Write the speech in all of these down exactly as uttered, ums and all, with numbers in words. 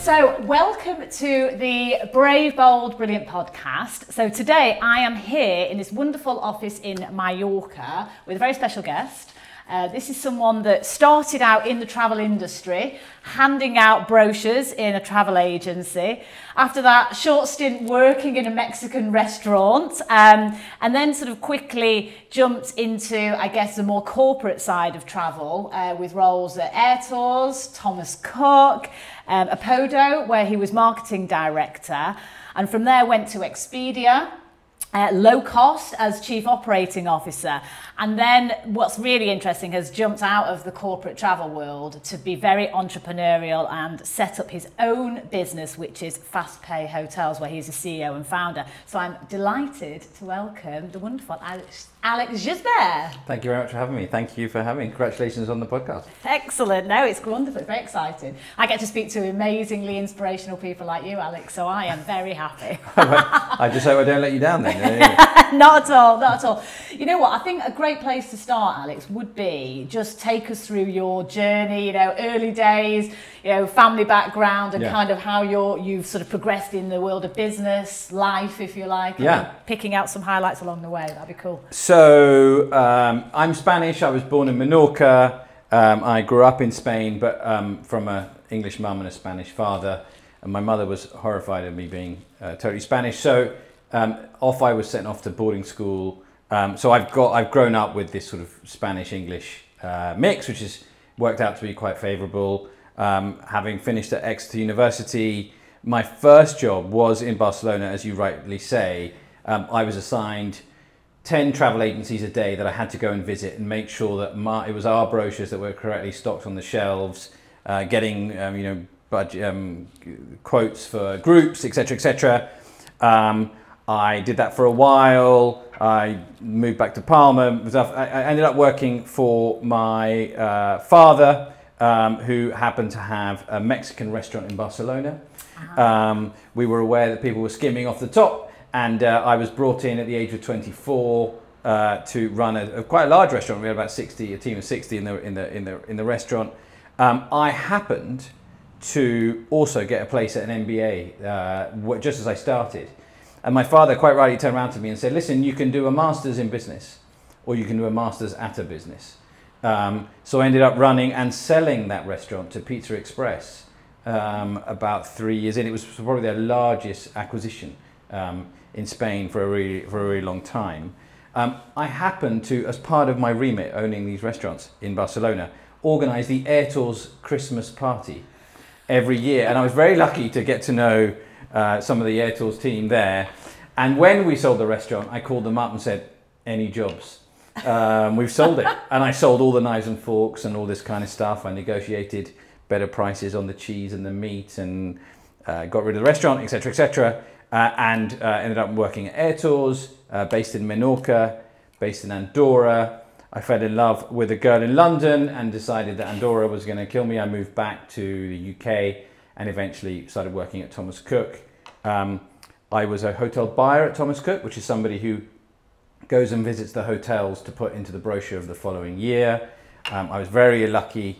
So welcome to the Brave, Bold, Brilliant podcast. So today I am here in this wonderful office in Mallorca with a very special guest. Uh, this is someone that started out in the travel industry, handing out brochures in a travel agency. After that, short stint working in a Mexican restaurant, um, and then sort of quickly jumped into, I guess, the more corporate side of travel uh, with roles at Airtours, Thomas Cook, um, Opodo, where he was marketing director, and from there went to Expedia. Uh, low cost as chief operating officer, and then what's really interesting has jumped out of the corporate travel world to be very entrepreneurial and set up his own business, which is Fast Pay Hotels, where he's a C E O and founder. So I'm delighted to welcome the wonderful Alex, Alex Gisbert. Thank you very much for having me. Thank you for having me. Congratulations on the podcast. Excellent. No, it's wonderful. It's very exciting. I get to speak to amazingly inspirational people like you, Alex, so I am very happy. I just hope I don't let you down then. Not at all, not at all. You know what, I think a great place to start, Alex, would be just take us through your journey, you know, early days, you know, family background and yeah. kind of how you're, you've sort of progressed in the world of business, life, if you like, yeah. and picking out some highlights along the way. That'd be cool. So um, I'm Spanish. I was born in Menorca. Um, I grew up in Spain, but um, from an English mum and a Spanish father. And my mother was horrified of me being uh, totally Spanish. So Um, off I was sent off to boarding school, um, so I've got I've grown up with this sort of Spanish-English uh, mix, which has worked out to be quite favourable. Um, having finished at Exeter University, my first job was in Barcelona, as you rightly say. Um, I was assigned ten travel agencies a day that I had to go and visit and make sure that my, it was our brochures that were correctly stocked on the shelves, uh, getting um, you know budget, um, quotes for groups, et cetera, et cetera. Um, I did that for a while. I moved back to Palma. I ended up working for my uh, father, um, who happened to have a Mexican restaurant in Barcelona. Uh-huh. Um, we were aware that people were skimming off the top, and uh, I was brought in at the age of twenty-four uh, to run a, a quite a large restaurant. We had about sixty, a team of sixty in the in the in the in the restaurant. Um, I happened to also get a place at an M B A uh, just as I started. And my father quite rightly turned around to me and said, listen, you can do a master's in business or you can do a master's at a business. Um, so I ended up running and selling that restaurant to Pizza Express um, about three years in. It was probably their largest acquisition um, in Spain for a really, for a really long time. Um, I happened to, as part of my remit owning these restaurants in Barcelona, organize the Airtours Christmas party every year. And I was very lucky to get to know Uh, some of the Airtours team there. And when we sold the restaurant, I called them up and said, any jobs? Um, we've sold it. And I sold all the knives and forks and all this kind of stuff. I negotiated better prices on the cheese and the meat and uh, got rid of the restaurant, et cetera, et cetera. Uh, and uh, ended up working at Airtours, uh, based in Menorca, based in Andorra. I fell in love with a girl in London and decided that Andorra was going to kill me. I moved back to the U K and eventually started working at Thomas Cook. Um, I was a hotel buyer at Thomas Cook, which is somebody who goes and visits the hotels to put into the brochure of the following year. Um, I was very lucky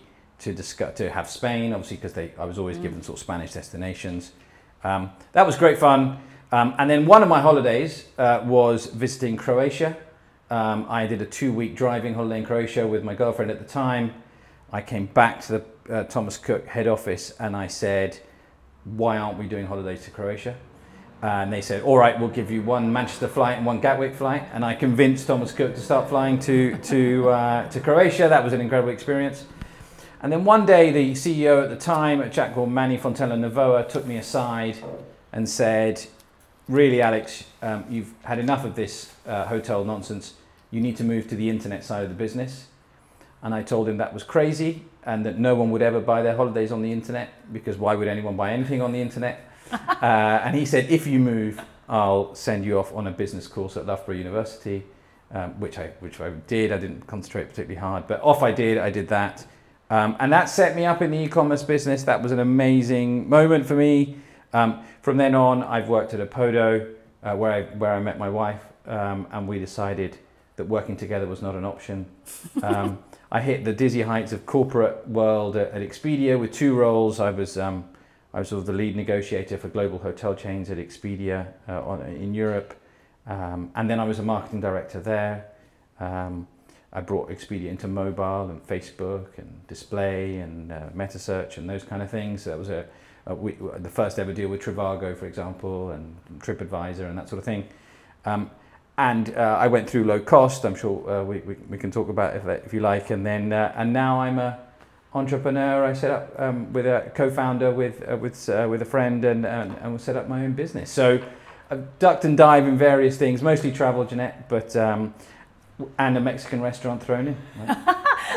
to discuss, to have Spain, obviously, because they I was always mm. given sort of Spanish destinations. Um, that was great fun. Um, and then one of my holidays uh, was visiting Croatia. Um, I did a two-week driving holiday in Croatia with my girlfriend at the time. I came back to the Uh, Thomas Cook head office and I said, why aren't we doing holidays to Croatia? Uh, and they said, all right, we'll give you one Manchester flight and one Gatwick flight. And I convinced Thomas Cook to start flying to, to, uh, to Croatia. That was an incredible experience. And then one day the C E O at the time, a chap called Manny Fontella Navoa, took me aside and said, really, Alex, um, you've had enough of this uh, hotel nonsense. You need to move to the internet side of the business. And I told him that was crazy and that no one would ever buy their holidays on the internet because why would anyone buy anything on the internet? uh, and he said, if you move, I'll send you off on a business course at Loughborough University, um, which, I, which I did. I didn't concentrate particularly hard, but off I did, I did that. Um, and that set me up in the e-commerce business. That was an amazing moment for me. Um, from then on, I've worked at Opodo, uh, where, I, where I met my wife, um, and we decided that working together was not an option. Um, I hit the dizzy heights of corporate world at, at Expedia with two roles. I was um, I was sort of the lead negotiator for global hotel chains at Expedia uh, on, in Europe. Um, and then I was a marketing director there. Um, I brought Expedia into mobile and Facebook and display and uh, metasearch and those kind of things. So that was a, a we, the first ever deal with Trivago, for example, and TripAdvisor and that sort of thing. Um, and uh, I went through low cost. I'm sure uh, we, we, we can talk about it if, if you like. And then uh, and now I'm a entrepreneur. I set up um, with a co-founder with uh, with uh, with a friend, and and, and we set up my own business. So I've ducked and dived in various things, mostly travel, Jeanette, but um, and a Mexican restaurant thrown in. Right?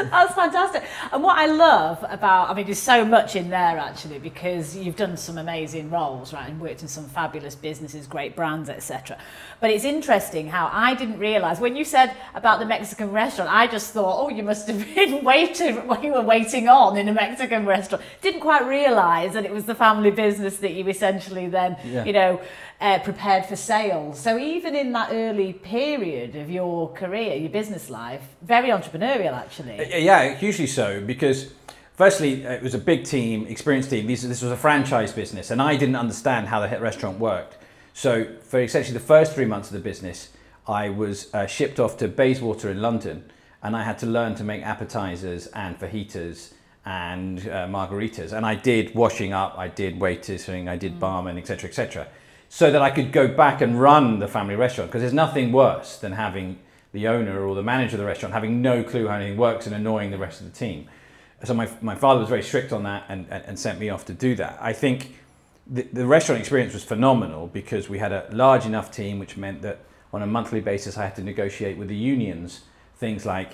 That's fantastic. And what I love about, I mean, there's so much in there actually, because you've done some amazing roles, right, and worked in some fabulous businesses, great brands, et cetera. But it's interesting how I didn't realise, when you said about the Mexican restaurant, I just thought, oh, you must have been waiting, well, you were waiting on in a Mexican restaurant. Didn't quite realise that it was the family business that you essentially then, yeah. you know, uh, prepared for sale. So even in that early period of your career, your business life, very entrepreneurial actually. Yeah, hugely so, because firstly, it was a big team, experienced team. This, this was a franchise business, and I didn't understand how the hit restaurant worked. So for essentially the first three months of the business, I was uh, shipped off to Bayswater in London, and I had to learn to make appetizers and fajitas and uh, margaritas. And I did washing up, I did waitering, I did mm. barman, et cetera, et cetera, so that I could go back and run the family restaurant, because there's nothing worse than having the owner or the manager of the restaurant having no clue how anything works and annoying the rest of the team. So my, my father was very strict on that, and, and, and sent me off to do that. I think the, the restaurant experience was phenomenal, because we had a large enough team, which meant that on a monthly basis I had to negotiate with the unions things like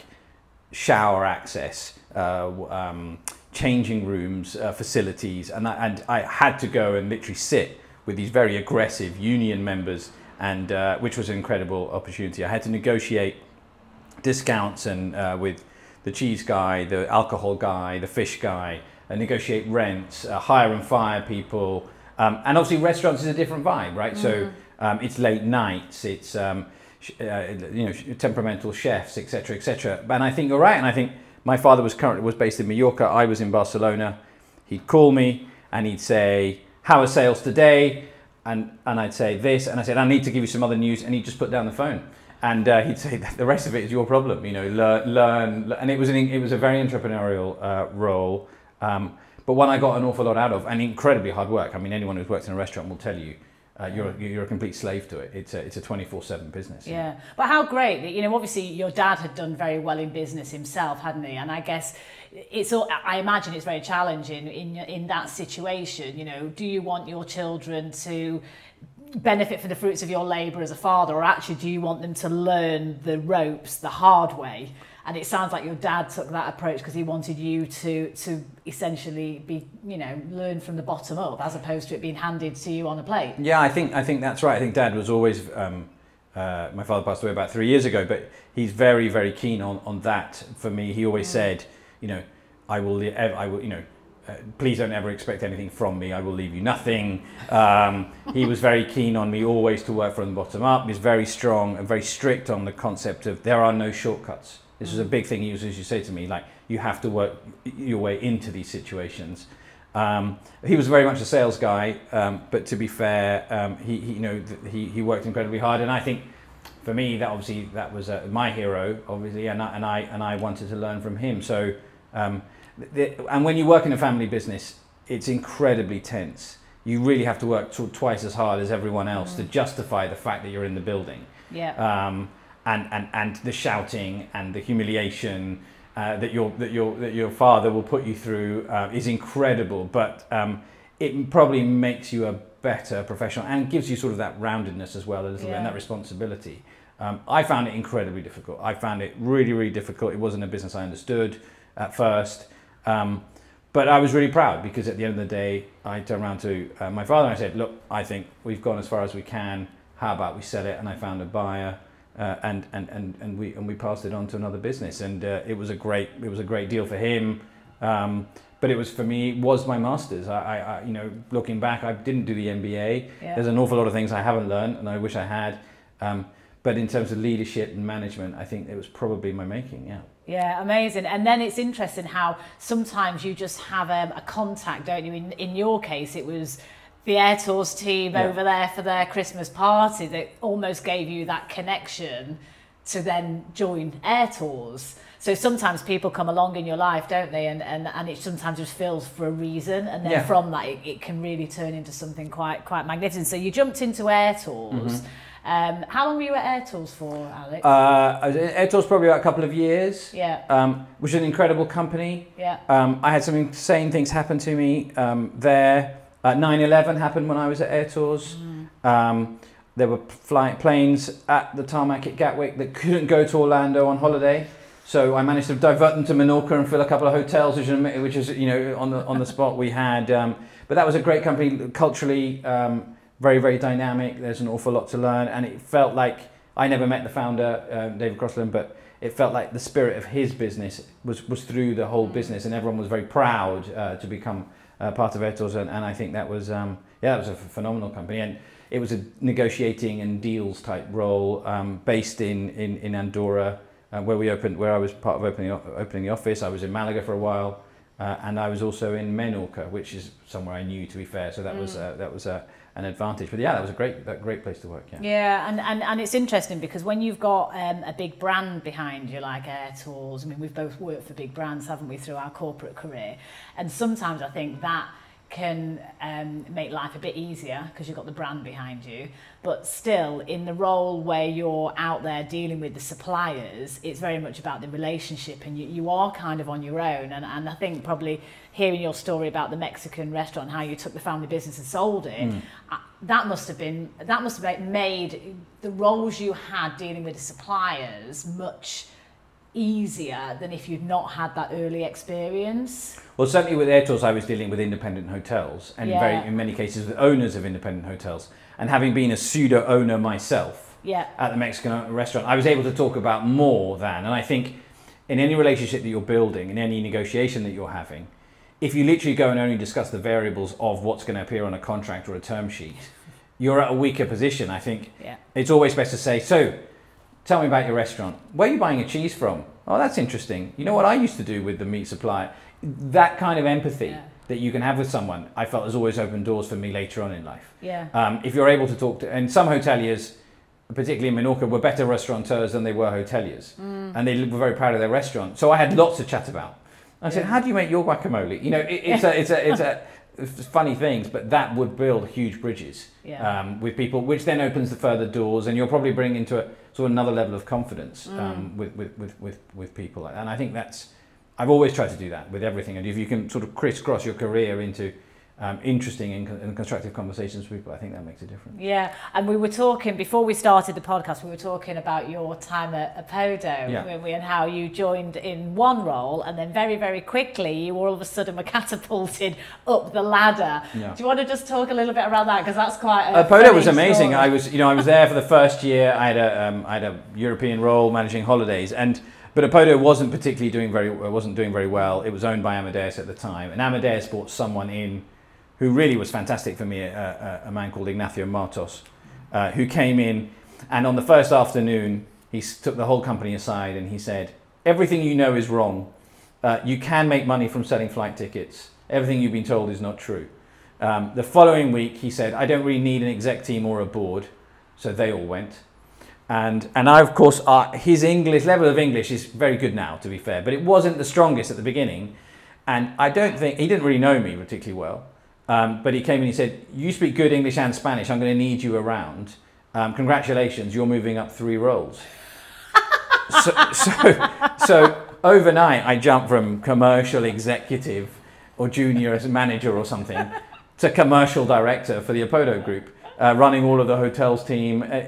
shower access, uh, um, changing rooms, uh, facilities, and I, and I had to go and literally sit with these very aggressive union members, and uh, which was an incredible opportunity. I had to negotiate discounts and uh, with the cheese guy, the alcohol guy, the fish guy, and negotiate rents, uh, hire and fire people. Um, and obviously restaurants is a different vibe, right? Mm. So um, it's late nights, it's um, sh uh, you know, sh temperamental chefs, et cetera, et cetera. And I think you're right, and I think my father was currently was based in Menorca, I was in Barcelona. He'd call me and he'd say, how are sales today? And, and I'd say this, and I said, I need to give you some other news, and he'd just put down the phone. And uh, he'd say, the rest of it is your problem, you know, learn, learn. And it was, an, it was a very entrepreneurial uh, role, um, but one I got an awful lot out of, and incredibly hard work. I mean, anyone who's worked in a restaurant will tell you, Uh, you're, you're a complete slave to it. It's a, it's a twenty-four seven business. Yeah. Know? But how great that, you know, obviously your dad had done very well in business himself, hadn't he? And I guess it's all, I imagine it's very challenging in, in that situation. You know, do you want your children to benefit from the fruits of your labour as a father, or actually do you want them to learn the ropes the hard way? And it sounds like your dad took that approach, because he wanted you to to essentially be, you know, learn from the bottom up, as opposed to it being handed to you on a plate. Yeah, I think I think that's right. I think Dad was always, um, uh, my father passed away about three years ago, but he's very very keen on on that. For me, he always yeah. said, you know, I will, I will, you know, uh, please don't ever expect anything from me. I will leave you nothing. Um, he was very keen on me always to work from the bottom up. He's very strong and very strict on the concept of there are no shortcuts. This was a big thing he used to say to me, like, you have to work your way into these situations. Um, he was very much a sales guy, um, but to be fair, um, he, he, you know, he, he worked incredibly hard. And I think for me, that obviously that was uh, my hero, obviously, and I, and, I, and I wanted to learn from him. So, um, the, and when you work in a family business, it's incredibly tense. You really have to work twice as hard as everyone else mm-hmm. to justify the fact that you're in the building. Yeah. Um, And, and, and the shouting and the humiliation uh, that, your, that, your, that your father will put you through uh, is incredible, but um, it probably makes you a better professional and gives you sort of that roundedness as well a little yeah. bit, and that responsibility. Um, I found it incredibly difficult. I found it really, really difficult. It wasn't a business I understood at first, um, but I was really proud, because at the end of the day, I turned around to uh, my father and I said, look, I think we've gone as far as we can. How about we sell it? And I found a buyer. Uh, and, and, and, and we and we passed it on to another business, and uh, it was a great it was a great deal for him, um, but it was for me it was my masters. I, I, I you know, looking back, I didn't do the M B A. Yeah. There's an awful lot of things I haven't learned, and I wish I had. Um, But in terms of leadership and management, I think it was probably my making, yeah. Yeah, amazing. And then it's interesting how sometimes you just have um, a contact, don't you? In, in your case, it was the Airtours team yeah. over there for their Christmas party that almost gave you that connection to then join Airtours. So sometimes people come along in your life, don't they? And and, and it sometimes just feels for a reason. And then yeah. from that, it, it can really turn into something quite quite magnificent. So you jumped into Airtours. Mm-hmm. Um, how long were you at Airtours for, Alex? Uh, I was at Airtours probably about a couple of years. Yeah. Um, which is an incredible company. Yeah. Um, I had some insane things happen to me um, there. nine eleven happened when I was at Airtours. Mm. Um, there were fly planes at the tarmac at Gatwick that couldn't go to Orlando on holiday. So I managed to divert them to Menorca and fill a couple of hotels, which is, you know, on the, on the spot we had. Um, but that was a great company, culturally, um, very, very dynamic. There's an awful lot to learn. And it felt like, I never met the founder, um, David Crossland, but it felt like the spirit of his business was, was through the whole business. And everyone was very proud uh, to become uh, part of Airtours. And, and I think that was, um, yeah, that was a phenomenal company. And it was a negotiating and deals type role um, based in, in, in Andorra. Uh, where we opened, where I was part of opening opening the office. I was in Malaga for a while, uh, and I was also in Menorca, which is somewhere I knew, to be fair. So that mm. was uh, that was uh, an advantage. But yeah, that was a great that great place to work. Yeah, yeah, and, and, and it's interesting because when you've got um, a big brand behind you, like Airtours. I mean, we've both worked for big brands, haven't we, through our corporate career? And sometimes I think that can um, make life a bit easier because you've got the brand behind you. But still, in the role where you're out there dealing with the suppliers, it's very much about the relationship, and you, you are kind of on your own. And, and I think probably hearing your story about the Mexican restaurant, how you took the family business and sold it, mm. I, that must have been, that must have made the roles you had dealing with the suppliers much easier than if you'd not had that early experience. Well, certainly with Airtours, I was dealing with independent hotels, and yeah. very, in many cases, the owners of independent hotels. And having been a pseudo owner myself yeah. at the Mexican restaurant, I was able to talk about more than. And I think in any relationship that you're building, in any negotiation that you're having, if you literally go and only discuss the variables of what's going to appear on a contract or a term sheet, you're at a weaker position. I think yeah. it's always best to say, so, tell me about your restaurant. Where are you buying your cheese from? Oh, that's interesting. You know what I used to do with the meat supplier? That kind of empathy yeah. that you can have with someone, I felt has always opened doors for me later on in life. Yeah. Um, if you're able to talk to, and some hoteliers, particularly in Menorca, were better restaurateurs than they were hoteliers. Mm. And they were very proud of their restaurant. So I had lots to chat about. I said, yeah. how do you make your guacamole? You know, it, it's, a, it's, a, it's, a, it's funny things, but that would build huge bridges yeah. um, with people, which then opens the further doors, and you'll probably bring into a, So another level of confidence um, mm. with, with, with, with people. And I think that's, I've always tried to do that with everything. And if you can sort of crisscross your career into um, interesting and, and constructive conversations with people, I think that makes a difference. Yeah, and we were talking, before we started the podcast, we were talking about your time at Opodo yeah. when we, and how you joined in one role and then very, very quickly you all of a sudden were catapulted up the ladder. Yeah. Do you want to just talk a little bit around that? Because that's quite a Opodo was amazing. Story. I was, you know, I was there for the first year. I had a, um, I had a European role managing holidays, and but Opodo wasn't particularly doing very, wasn't doing very well. It was owned by Amadeus at the time, and Amadeus brought someone in who really was fantastic for me, a, a, a man called Ignacio Martos, uh, who came in, and on the first afternoon, he took the whole company aside and he said, everything you know is wrong. Uh, you can make money from selling flight tickets. Everything you've been told is not true. Um, the following week, he said, I don't really need an exec team or a board. So they all went. And, and I, of course, uh, his English, level of English is very good now, to be fair, but it wasn't the strongest at the beginning. And I don't think, he didn't really know me particularly well. Um, but he came and he said, you speak good English and Spanish, I'm going to need you around. Um, congratulations, you're moving up three roles. so, so, so overnight, I jumped from commercial executive or junior as manager or something to commercial director for the Opodo Group, uh, running all of the hotels team. Uh,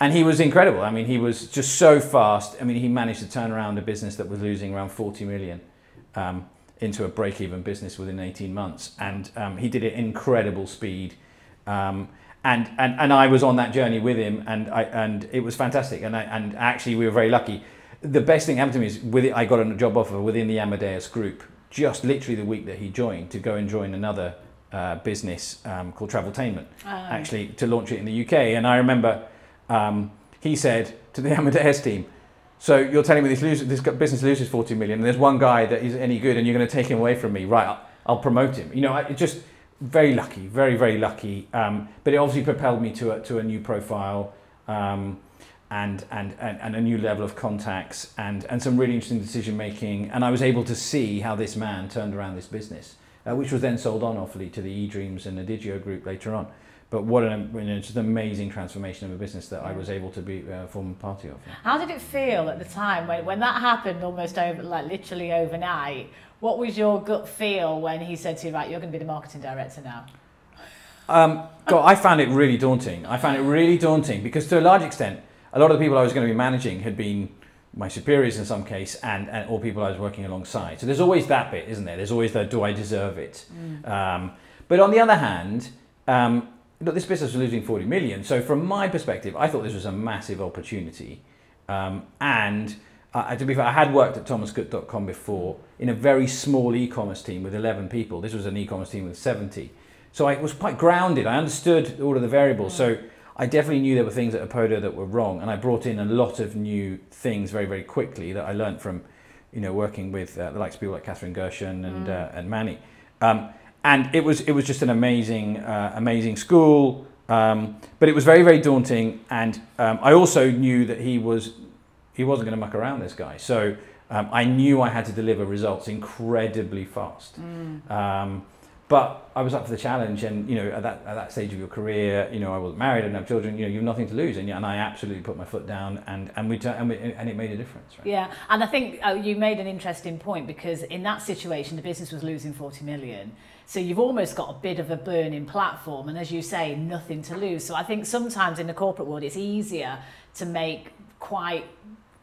and he was incredible. I mean, he was just so fast. I mean, he managed to turn around a business that was losing around forty million. Um, into a break-even business within eighteen months, and um, he did it at incredible speed, um, and, and and I was on that journey with him, and I and it was fantastic, and I and actually we were very lucky. The best thing happened to me is with it, I got a job offer within the Amadeus Group just literally the week that he joined to go and join another uh, business um, called Traveltainment, um. actually to launch it in the U K, and I remember. Um, he said to the Amadeus team, so you're telling me this, lose, this business loses forty million and there's one guy that is any good and you're going to take him away from me, right, I'll, I'll promote him. You know, I, it just very lucky, very, very lucky. Um, but it obviously propelled me to a, to a new profile um, and, and, and, and a new level of contacts and, and some really interesting decision making. And I was able to see how this man turned around this business, uh, which was then sold on awfully to the eDreams and the Digio group later on. But what an, you know, just an amazing transformation of a business that I was able to be uh, form part of. How did it feel at the time when, when that happened almost over, like literally overnight? What was your gut feel when he said to you, right, you're going to be the marketing director now? Um, God, I found it really daunting. I found it really daunting because to a large extent, a lot of the people I was going to be managing had been my superiors in some case and, and all people I was working alongside. So there's always that bit, isn't there? There's always the, do I deserve it? Mm. Um, but on the other hand, um, look, this business was losing forty million. So from my perspective, I thought this was a massive opportunity. Um, and uh, to be fair, I had worked at thomas cook dot com before in a very small e-commerce team with eleven people. This was an e-commerce team with seventy. So I was quite grounded. I understood all of the variables. So I definitely knew there were things at Opodo that were wrong. And I brought in a lot of new things very, very quickly that I learned from, you know, working with uh, the likes of people like Catherine Gershon and, mm. uh, and Manny. Um, And it was it was just an amazing uh, amazing school, um, but it was very very daunting. And um, I also knew that he was he wasn't going to muck around, this guy. So um, I knew I had to deliver results incredibly fast. Mm. Um, but I was up for the challenge, and you know at that at that stage of your career, you know I wasn't married, I didn't have children. You know you've nothing to lose, and, and I absolutely put my foot down, and and we and, we, and it made a difference. Right? Yeah, and I think uh, you made an interesting point because in that situation, the business was losing forty million. So you've almost got a bit of a burning platform and as you say, nothing to lose. So I think sometimes in the corporate world, it's easier to make quite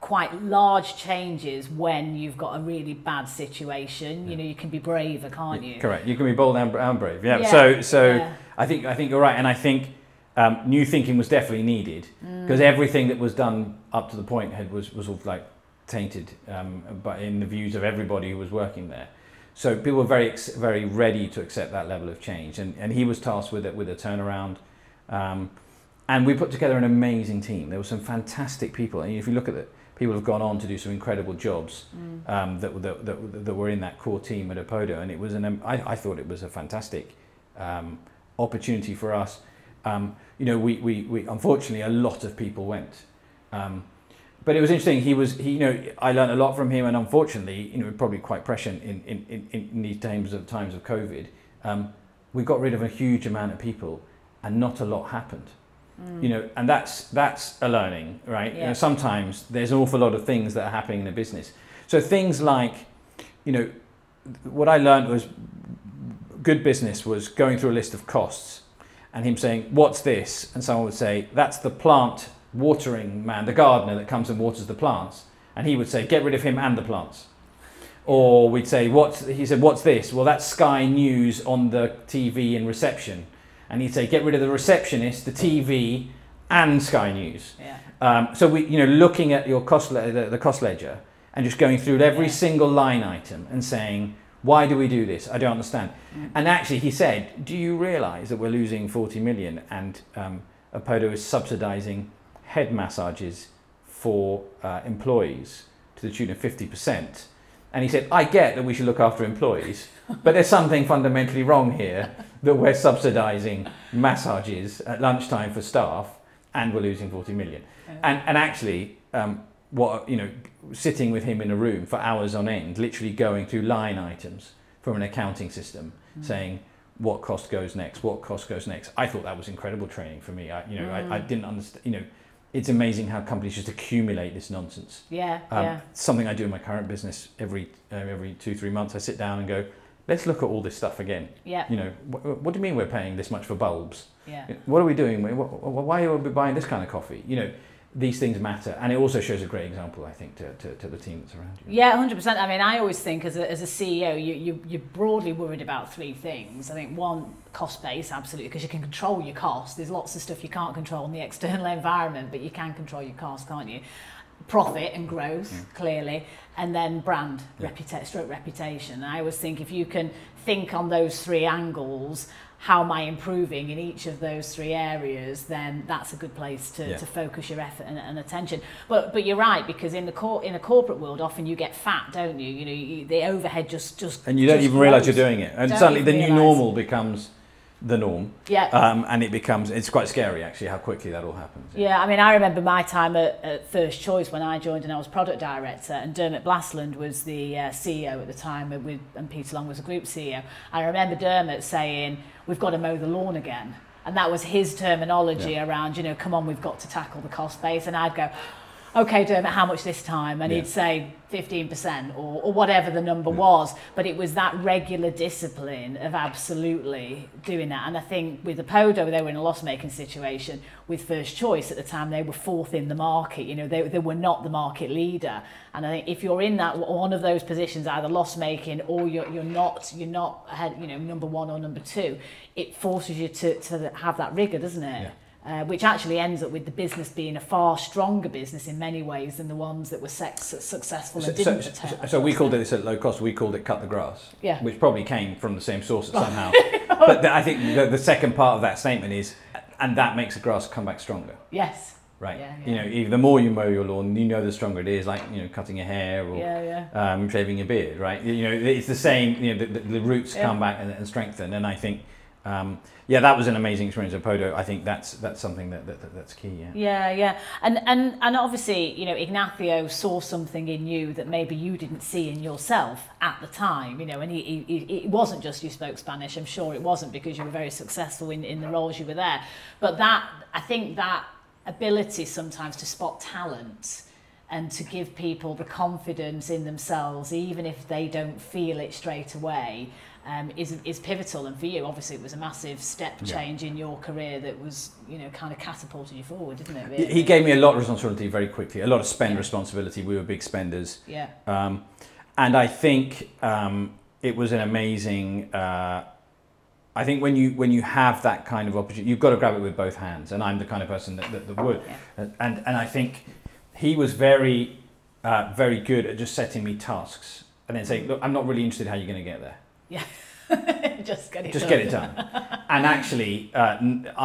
quite large changes when you've got a really bad situation. Yeah. You know, you can be braver, can't yeah, you? Correct, you can be bold and, and brave. Yeah, yeah. so so yeah. I think I think you're right. And I think um, new thinking was definitely needed because mm. everything that was done up to the point had, was, was all like tainted um, but in the views of everybody who was working there. So people were very, very ready to accept that level of change, and, and he was tasked with it with a turnaround, um, and we put together an amazing team. There were some fantastic people, and if you look at it, people have gone on to do some incredible jobs mm. um, that, that, that that were in that core team at Opodo, and it was an I, I thought it was a fantastic um, opportunity for us. Um, you know, we, we we unfortunately a lot of people went. Um, But it was interesting. He was, he, you know, I learned a lot from him, and unfortunately, you know, probably quite prescient in in in, in these times of times of COVID. Um, we got rid of a huge amount of people, and not a lot happened. Mm. You know, and that's that's a learning, right? Yeah. You know, sometimes there's an awful lot of things that are happening in the business. So things like, you know, what I learned was good business was going through a list of costs, and him saying, "What's this?" and someone would say, "That's the plant." Watering man, the gardener that comes and waters the plants, and he would say, "Get rid of him and the plants." Or we'd say, "What's?" He said, "What's this?" Well, that's Sky News on the T V in reception, and he'd say, "Get rid of the receptionist, the T V, and Sky News." Yeah. Um, so we, you know, looking at your cost, the, the cost ledger, and just going through every yeah. single line item and saying, "Why do we do this? I don't understand." Mm. And actually, he said, "Do you realise that we're losing forty million, and um, Opodo is subsidising head massages for uh, employees to the tune of fifty percent. And he said, "I get that we should look after employees, but there's something fundamentally wrong here that we're subsidising massages at lunchtime for staff and we're losing forty million. Okay. And, and actually, um, what you know, sitting with him in a room for hours on end, literally going through line items from an accounting system, mm-hmm. saying, what cost goes next, what cost goes next. I thought that was incredible training for me. I, you know, mm-hmm. I, I didn't understand, you know, it's amazing how companies just accumulate this nonsense. Yeah, um, yeah. Something I do in my current business every uh, every two, three months, I sit down and go, let's look at all this stuff again. Yeah. You know, wh what do you mean we're paying this much for bulbs? Yeah. What are we doing? Why are we buying this kind of coffee? You know, these things matter. And it also shows a great example, I think, to, to, to the team that's around you. Yeah, one hundred percent. I mean, I always think as a, as a C E O, you, you, you're broadly worried about three things. I think one, cost base, absolutely, because you can control your cost. There's lots of stuff you can't control in the external environment, but you can control your cost, can't you? Profit and growth, yeah. clearly, and then brand, yeah. reputa- stroke reputation. And I always think if you can think on those three angles, how am I improving in each of those three areas, then that's a good place to, yeah. to focus your effort and, and attention. But but you're right, because in the cor in a corporate world, often you get fat, don't you? You know, you, the overhead just just and you don't even realise you're doing it, and suddenly the new normal becomes the norm. Yeah. Um, and it becomes, it's quite scary actually how quickly that all happens. Yeah, yeah I mean, I remember my time at, at First Choice when I joined and I was product director, and Dermot Blastland was the uh, C E O at the time, and, we, and Peter Long was the group C E O. I remember Dermot saying, we've got to mow the lawn again. And that was his terminology yeah. around, you know, come on, we've got to tackle the cost base. And I'd go, okay, Dermot, how much this time? And yeah. he'd say fifteen percent or, or whatever the number yeah. was. But it was that regular discipline of absolutely doing that. And I think with Opodo, they were in a loss-making situation. With First Choice at the time, they were fourth in the market. You know, they, they were not the market leader. And I think if you're in that one of those positions, either loss-making or you're, you're not, you're not you know, number one or number two, it forces you to, to have that rigor, doesn't it? Yeah. Uh, which actually ends up with the business being a far stronger business in many ways than the ones that were sex successful and so, didn't so, so, so we called it this at low cost, we called it cut the grass, yeah. which probably came from the same source somehow. But the, I think the, the second part of that statement is, and that makes the grass come back stronger. Yes. Right. Yeah, yeah. You know, the more you mow your lawn, you know, the stronger it is, like, you know, cutting your hair or yeah, yeah. Um, shaving your beard, right? You know, it's the same, you know, the, the roots yeah. come back and, and strengthen. And I think, Um, yeah, that was an amazing experience at Opodo. I think that's that's something that, that, that that's key. Yeah, yeah, yeah. And and and obviously, you know, Ignacio saw something in you that maybe you didn't see in yourself at the time. You know, and he, he it wasn't just you spoke Spanish. I'm sure it wasn't, because you were very successful in in the roles you were there. But that, I think, that ability sometimes to spot talent and to give people the confidence in themselves, even if they don't feel it straight away, Um, is, is pivotal. And for you, obviously, it was a massive step change yeah. in your career that was, you know, kind of catapulted you forward, didn't it? Really? He gave me a lot of responsibility very quickly, a lot of spend yeah. responsibility. We were big spenders. Yeah. Um, and I think um, it was an amazing, uh, I think when you when you have that kind of opportunity, you've got to grab it with both hands. And I'm the kind of person that, that, that would. Yeah. And, and, and I think he was very, uh, very good at just setting me tasks and then saying, look, I'm not really interested how you're going to get there. Yeah, just get it just done. get it done. And actually, uh,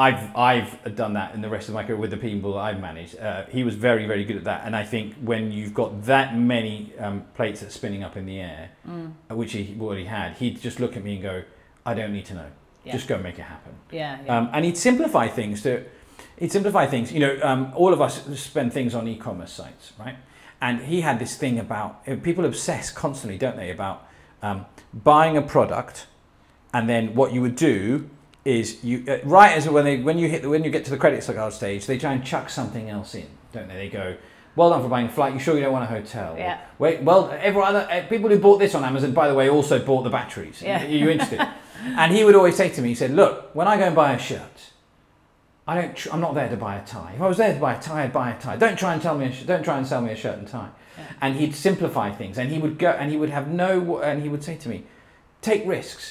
I've I've done that in the rest of my career with the people that I've managed. Uh, he was very very good at that. And I think when you've got that many um, plates that's spinning up in the air, mm. which he already had, he'd just look at me and go, "I don't need to know. Yeah. Just go and make it happen." Yeah. yeah. Um, and he'd simplify things. To he'd simplify things. You know, um, all of us spend things on e-commerce sites, right? And he had this thing about, people obsess constantly, don't they, about Um, buying a product, and then what you would do is you uh, right as when they when you hit the, when you get to the credit card stage, they try and chuck something else in, don't they? They go, "Well done for buying a flight. You sure you don't want a hotel?" Yeah. Wait, well, everyone other uh, people who bought this on Amazon, by the way, also bought the batteries. Yeah. Are you interested? And he would always say to me, he said, "Look, when I go and buy a shirt, I don't. Tr I'm not there to buy a tie. If I was there to buy a tie, I'd buy a tie. Don't try and tell me. A sh don't try and sell me a shirt and tie." And he'd simplify things, and he would go, and he would have no, and he would say to me, "Take risks,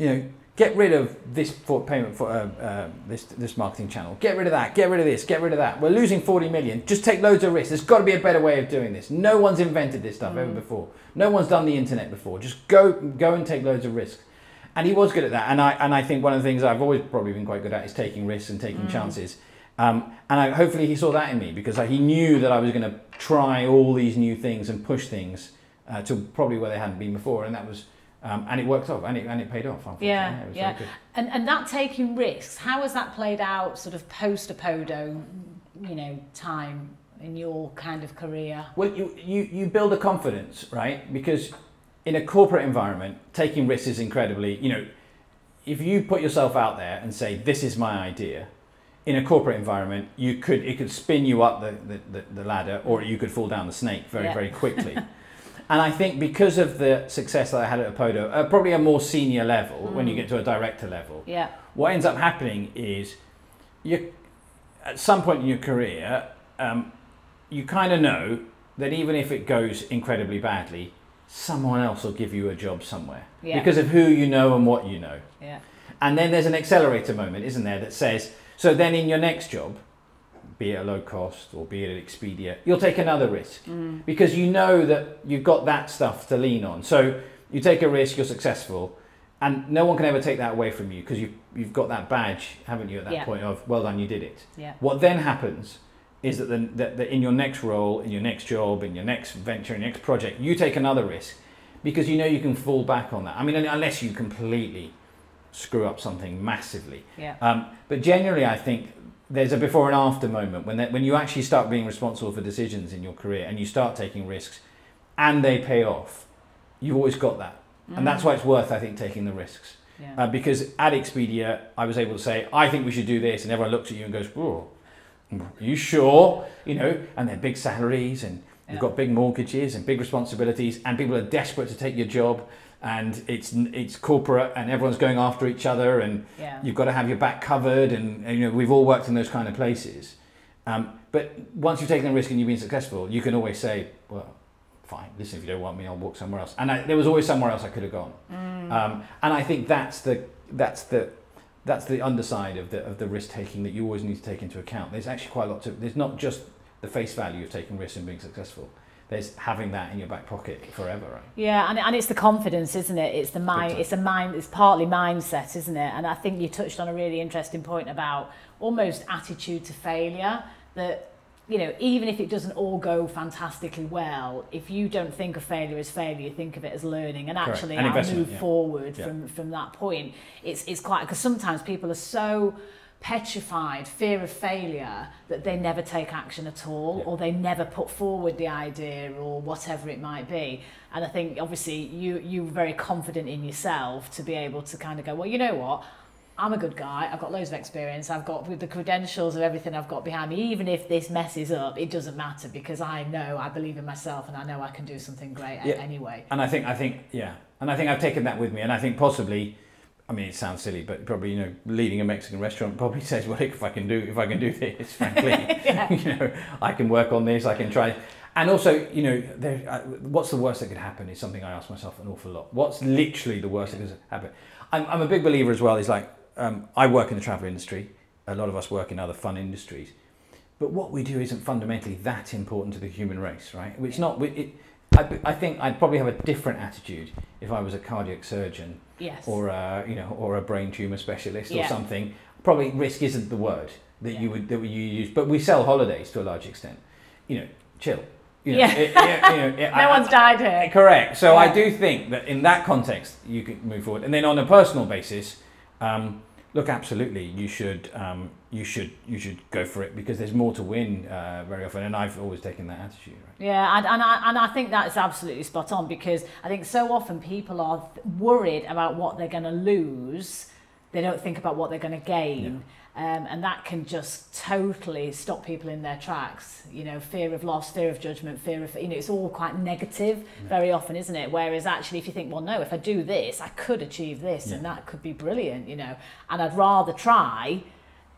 you know. Get rid of this for payment for uh, uh, this this marketing channel. Get rid of that. Get rid of this. Get rid of that. We're losing forty million. Just take loads of risks. There's got to be a better way of doing this. No one's invented this stuff mm. ever before. No one's done the internet before. Just go go and take loads of risks." And he was good at that. And I and I think one of the things I've always probably been quite good at is taking risks and taking mm. chances. Um, and I, hopefully he saw that in me, because he knew that I was going to try all these new things and push things uh, to probably where they hadn't been before, and that was um, and it worked off, and it and it paid off. Yeah, yeah. It was yeah. Really good. And and that taking risks, how has that played out, sort of post Opodo, you know, time in your kind of career? Well, you you you build a confidence, right? Because in a corporate environment, taking risks is incredibly, you know, if you put yourself out there and say, "This is my idea." In a corporate environment, you could it could spin you up the, the, the ladder, or you could fall down the snake very, yeah. very quickly. And I think because of the success that I had at Opodo, uh, probably a more senior level, mm. when you get to a director level, yeah. what ends up happening is you, at some point in your career, um, you kind of know that even if it goes incredibly badly, someone else will give you a job somewhere. Yeah. Because of who you know and what you know. Yeah. And then there's an accelerator moment, isn't there, that says, so then in your next job, be it a low cost or be it at Expedia, you'll take another risk mm. because you know that you've got that stuff to lean on. So you take a risk, you're successful, And no one can ever take that away from you, because you've, you've got that badge, haven't you, at that yeah. point of, well done, you did it. Yeah. What then happens is that, the, that, that in your next role, in your next job, in your next venture, in your next project, you take another risk, because you know you can fall back on that. I mean, unless you completely screw up something massively. Yeah. Um, but generally, I think there's a before and after moment when, that, when you actually start being responsible for decisions in your career and you start taking risks and they pay off, you've always got that. And that's why it's worth, I think, taking the risks. Yeah. Uh, because at Expedia, I was able to say, I think we should do this. And everyone looks at you and goes, oh, are you sure? You know, and they're big salaries and yeah. you've got big mortgages and big responsibilities. And people are desperate to take your job. And it's it's corporate and everyone's going after each other. And yeah. you've got to have your back covered. And, and, you know, we've all worked in those kind of places. Um, but once you've taken the risk and you've been successful, you can always say, well, fine, listen, if you don't want me, I'll walk somewhere else. And I, there was always somewhere else I could have gone. Mm. Um, and I think that's the that's the that's the underside of the of the risk taking that you always need to take into account. There's actually quite a lot to. There's not just the face value of taking risks and being successful. There's having that in your back pocket forever, right? Yeah, and and it's the confidence, isn't it? It's the mind. It's a mind. It's partly mindset, isn't it? And I think you touched on a really interesting point about almost attitude to failure that. You know, even if it doesn't all go fantastically well, if you don't think of failure as failure, you think of it as learning, and actually and I'll move yeah. forward yeah. from from that point. It's it's quite, because sometimes people are so petrified, fear of failure, that they never take action at all, yeah. or they never put forward the idea or whatever it might be. And I think obviously you you're very confident in yourself to be able to kind of go, well, you know what? I'm a good guy, I've got loads of experience, I've got with the credentials of everything I've got behind me, even if this messes up, it doesn't matter because I know, I believe in myself and I know I can do something great yeah. anyway. And I think, I think, yeah, and I think I've taken that with me and I think possibly, I mean, it sounds silly, but probably, you know, leading a Mexican restaurant probably says, well, if I can do, if I can do this, frankly, yeah. you know, I can work on this, I can try. And also, you know, there, uh, what's the worst that could happen is something I ask myself an awful lot. What's literally the worst that could happen? I'm, I'm a big believer as well, is like, Um, I work in the travel industry, a lot of us work in other fun industries, but what we do isn't fundamentally that important to the human race, right? It's not, it, I, I think I'd probably have a different attitude if I was a cardiac surgeon yes. or, a, you know, or a brain tumour specialist yeah. or something. Probably risk isn't the word that, yeah. you would, that you use, but we sell holidays to a large extent. You know, chill. You know, yeah. it, it, you know, it, no I, one's died here. Correct. So yeah. I do think that in that context, you can move forward. And then on a personal basis, um, look, absolutely, you should, um, you should, you should go for it because there's more to win uh, very often, and I've always taken that attitude. Right? Yeah, and and I, and I think that's absolutely spot on because I think so often people are worried about what they're going to lose, they don't think about what they're going to gain, yeah. um, and that can just totally stop people in their tracks. You know, fear of loss, fear of judgment, fear of you know, it's all quite negative yeah. very often, isn't it? Whereas actually, if you think, well, no, if I do this, I could achieve this, yeah. and that could be brilliant, you know. And I'd rather try,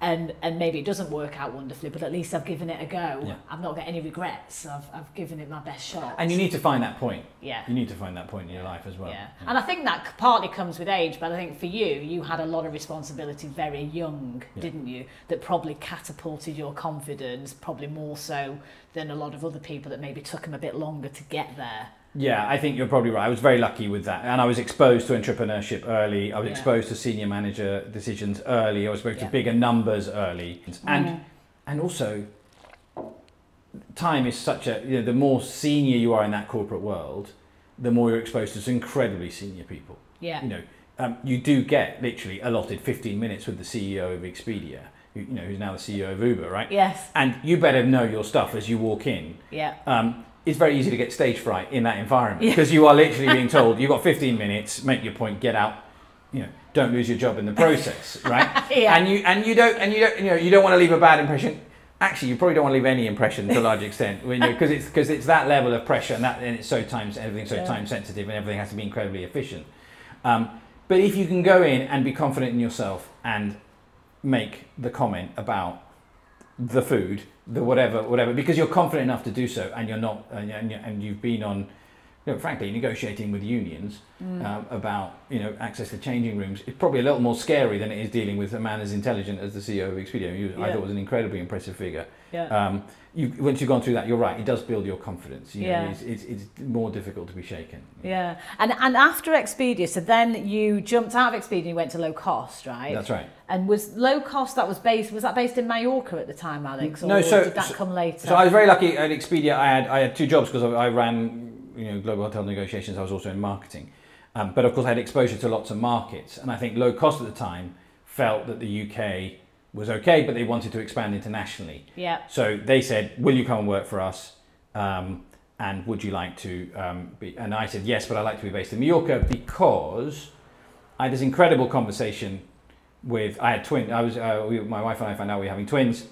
and and maybe it doesn't work out wonderfully, but at least I've given it a go. Yeah. I've not got any regrets. I've I've given it my best shot. And you need to find that point. Yeah. You need to find that point in your life as well. Yeah. yeah. And I think that partly comes with age, but I think for you, you had a lot of responsibility very young, yeah. didn't you? That probably catapulted your confidence, probably more so than a lot of other people that maybe took them a bit longer to get there. Yeah, I think you're probably right. I was very lucky with that. And I was exposed to entrepreneurship early. I was yeah. exposed to senior manager decisions early. I was exposed yeah. to bigger numbers early. And mm. and also, time is such a, you know, the more senior you are in that corporate world, the more you're exposed to incredibly senior people. Yeah. You know, um, you do get literally allotted fifteen minutes with the C E O of Expedia. You know, who's now the C E O of Uber, right? Yes. And you better know your stuff as you walk in. Yeah. Um, it's very easy to get stage fright in that environment because yeah. you are literally being told you've got fifteen minutes, make your point, get out. You know, don't lose your job in the process, right? yeah. And you and you don't and you don't you know you don't want to leave a bad impression. Actually, you probably don't want to leave any impression to a large extent because you know, it's because it's that level of pressure and that and it's so time everything's so yeah. time sensitive and everything has to be incredibly efficient. Um, but if you can go in and be confident in yourself and make the comment about the food, the whatever, whatever, because you're confident enough to do so, and you're not, and, and, and you've been on you know, frankly, negotiating with unions mm. um, about, you know, access to changing rooms is probably a little more scary than it is dealing with a man as intelligent as the C E O of Expedia. You, yeah. I thought was an incredibly impressive figure. Yeah. Um, you, once you've gone through that, you're right, it does build your confidence. You know, yeah. it's, it's, it's more difficult to be shaken. Yeah. And, and after Expedia, so then you jumped out of Expedia and you went to low cost, right? That's right. And was low cost, that was based, was that based in Mallorca at the time, Alex? Or no, so, did that so, come later? So I was very lucky at Expedia. I had, I had two jobs because I, I ran... you know, global hotel negotiations. I was also in marketing, um, but of course I had exposure to lots of markets, and I think low cost at the time felt that the U K was okay, but they wanted to expand internationally. Yeah. So they said, "Will you come and work for us? Um, and would you like to?" Um, be? And I said, "Yes, but I'd like to be based in Mallorca because I had this incredible conversation with I had twins. I was uh, we, my wife and I found out we were having twins."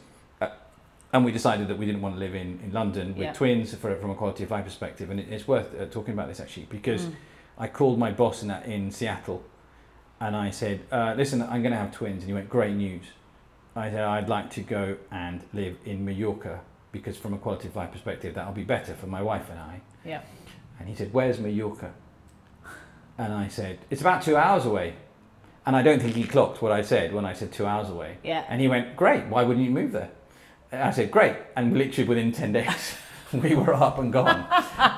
And we decided that we didn't want to live in, in London with yeah. twins for, from a quality of life perspective. And it, it's worth uh, talking about this, actually, because mm. I called my boss in, that, in Seattle and I said, uh, listen, I'm going to have twins. And he went, great news. I said, I'd like to go and live in Mallorca because from a quality of life perspective, that'll be better for my wife and I. Yeah. And he said, where's Mallorca? And I said, it's about two hours away. And I don't think he clocked what I said when I said two hours away. Yeah. And he went, great, why wouldn't you move there? I said, great. And literally within ten days, we were up and gone.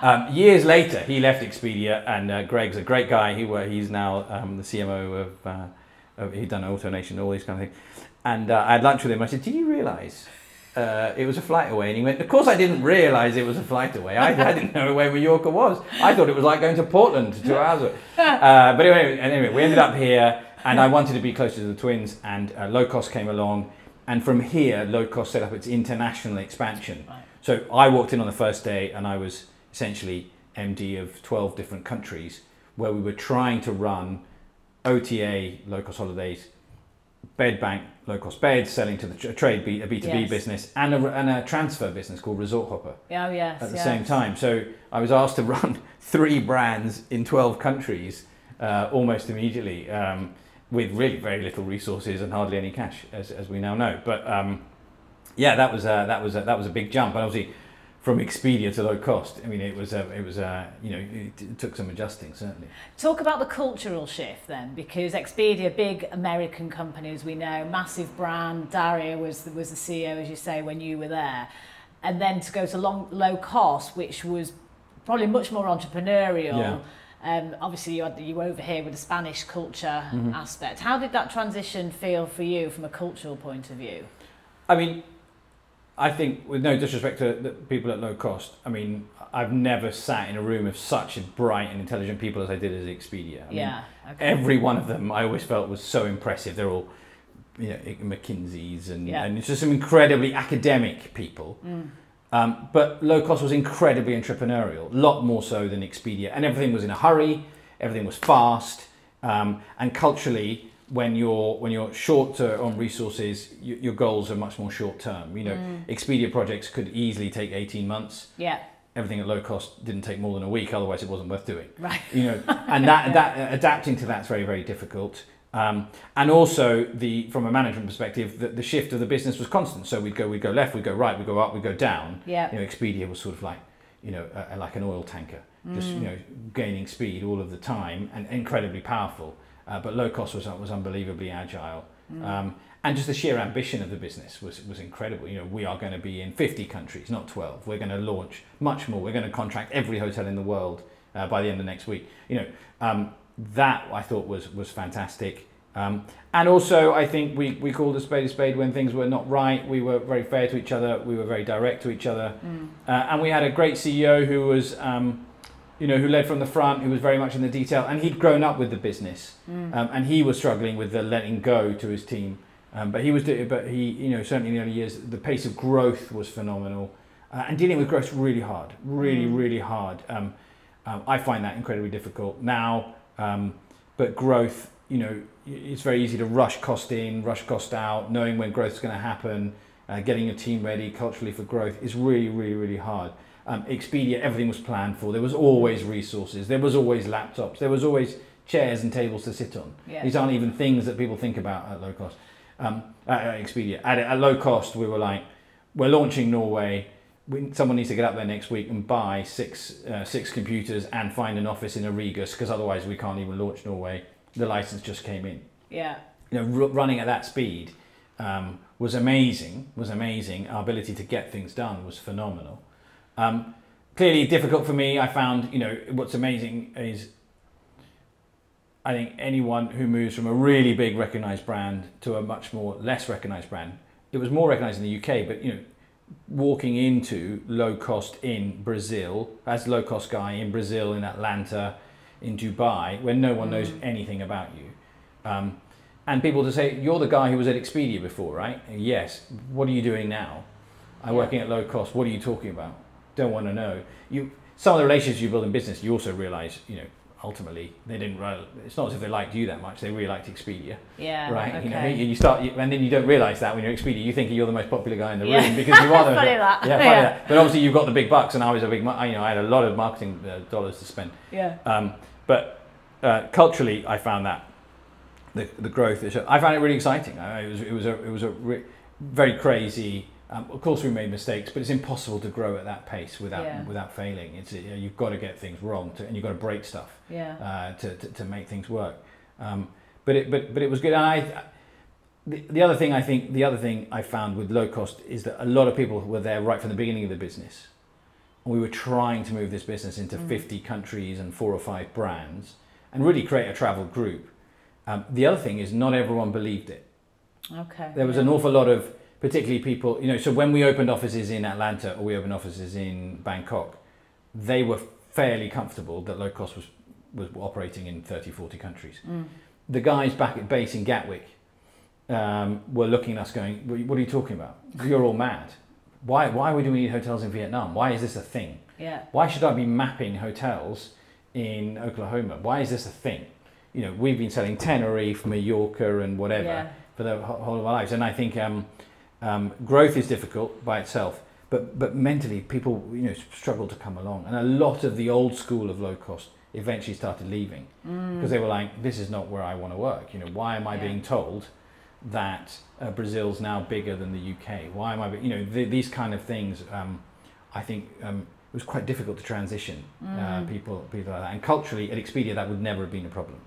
Um, years later, he left Expedia, and uh, Greg's a great guy. He were, he's now um, the C M O of, uh, of he'd done AutoNation, all these kind of things. And uh, I had lunch with him. I said, did you realise uh, it was a flight away? And he went, of course I didn't realise it was a flight away. I, I didn't know where Mallorca was. I thought it was like going to Portland two hours away. Uh, but anyway, anyway, we ended up here, and I wanted to be closer to the twins, and uh, low cost came along. And from here, low cost set up its international expansion. Right. So I walked in on the first day and I was essentially M D of twelve different countries where we were trying to run O T A, low cost holidays, bed bank, low cost beds, selling to the trade, B, a B two B yes. business, and a, and a transfer business called Resort Hopper. Oh, yes. At the yes. same time. So I was asked to run three brands in twelve countries uh, almost immediately. Um, with really very little resources and hardly any cash, as, as we now know. But um, yeah, that was a, that was a, that was a big jump. And obviously, from Expedia to low cost, I mean, it was a, it was a, you know, it, it took some adjusting certainly. Talk about the cultural shift then, because Expedia, big American company as we know, massive brand. Daria was was the C E O, as you say, when you were there, and then to go to long, low cost, which was probably much more entrepreneurial. Yeah. Um, obviously, you, had, you were over here with the Spanish culture mm-hmm. aspect. How did that transition feel for you from a cultural point of view? I mean, I think, with no disrespect to the people at low cost, I mean, I've never sat in a room of such bright and intelligent people as I did as Expedia. I yeah. mean, okay. Every one of them I always felt was so impressive. They're all, you know, McKinsey's and, yeah. and it's just some incredibly academic people. Mm. Um, but low cost was incredibly entrepreneurial, a lot more so than Expedia. And everything was in a hurry, everything was fast. Um, and culturally, when you're when you're short on resources, you, your goals are much more short term. You know, mm. Expedia projects could easily take eighteen months. Yeah. Everything at low cost didn't take more than a week, otherwise it wasn't worth doing. Right. You know, and that yeah. that adapting to that's very, very difficult. Um, and also, the from a management perspective, the, the shift of the business was constant. So we'd go, we'd go left, we'd go right, we'd go up, we'd go down. Yeah. You know, Expedia was sort of like, you know, a, like an oil tanker, just mm. you know, gaining speed all of the time and incredibly powerful. Uh, but low cost was was unbelievably agile, mm. um, and just the sheer ambition of the business was was incredible. You know, we are going to be in fifty countries, not twelve. We're going to launch much more. We're going to contract every hotel in the world uh, by the end of next week. You know. Um, That I thought was was fantastic, um, and also I think we we called a spade a spade when things were not right. We were very fair to each other. We were very direct to each other, mm. uh, and we had a great C E O who was, um, you know, who led from the front, who was very much in the detail, and he'd grown up with the business, mm. um, and he was struggling with the letting go to his team, um, but he was, but he, you know, certainly in the early years, the pace of growth was phenomenal, uh, and dealing with growth really hard, really mm. really hard. Um, um, I find that incredibly difficult now. Um, but growth, you know, it's very easy to rush cost in, rush cost out, knowing when growth is going to happen, uh, getting your team ready culturally for growth is really, really, really hard. Um, Expedia, everything was planned for. There was always resources. There was always laptops. There was always chairs and tables to sit on. Yeah. These aren't even things that people think about at low cost. Um, at, at Expedia, at, at low cost, we were like, we're launching Norway. we, someone needs to get up there next week and buy six uh, six computers and find an office in Arigas, because otherwise we can't even launch Norway. The license just came in. Yeah. You know, r running at that speed um, was amazing. Was amazing. Our ability to get things done was phenomenal. Um, clearly difficult for me. I found, you know, what's amazing is, I think anyone who moves from a really big recognised brand to a much more less recognised brand, it was more recognised in the U K, but you know, walking into low cost in Brazil, as low cost guy in Brazil, in Atlanta, in Dubai, where no one knows anything about you. Um, and people to say, you're the guy who was at Expedia before, right? And yes, what are you doing now? I'm working at low cost, what are you talking about? Don't want to know. You, some of the relationships you build in business, you also realise, you know, ultimately they didn't run, it's not as if they liked you that much, they really liked Expedia. Yeah, right. Okay. You know, you start, and then you don't realise that when you're Expedia, you think you're the most popular guy in the yeah. room, because you are the funny that. Yeah, funny yeah. that. But obviously you've got the big bucks, and I was a big, you know, I had a lot of marketing dollars to spend. Yeah. Um, but uh, culturally, I found that the the growth, I found it really exciting. I, it was it was a it was a re very crazy. Um, of course, we made mistakes, but it's impossible to grow at that pace without yeah. without failing. It's you know, you've got to get things wrong, to, and you've got to break stuff yeah. uh, to, to to make things work. Um, but it but but it was good. And I the, the other thing I think the other thing I found with low cost is that a lot of people were there right from the beginning of the business. We were trying to move this business into mm. fifty countries and four or five brands, and really create a travel group. Um, the other thing is not everyone believed it. Okay. There was yeah. an awful lot of particularly people, you know, so when we opened offices in Atlanta or we opened offices in Bangkok, they were fairly comfortable that low cost was, was operating in thirty, forty countries. Mm. The guys back at base in Gatwick um, were looking at us going, what are you talking about? You're all mad. Why, why do we need hotels in Vietnam? Why is this a thing? Yeah. Why should I be mapping hotels in Oklahoma? Why is this a thing? You know, we've been selling Tenerife, Mallorca and whatever yeah. for the whole of our lives. And I think, um, Um, growth is difficult by itself, but but mentally people you know struggle to come along, and a lot of the old school of low cost eventually started leaving mm. because they were like, this is not where I want to work. You know, why am I yeah. being told that uh, Brazil's now bigger than the U K? Why am I? You know, th these kind of things. Um, I think um, it was quite difficult to transition mm. uh, people people like that, and culturally at Expedia that would never have been a problem.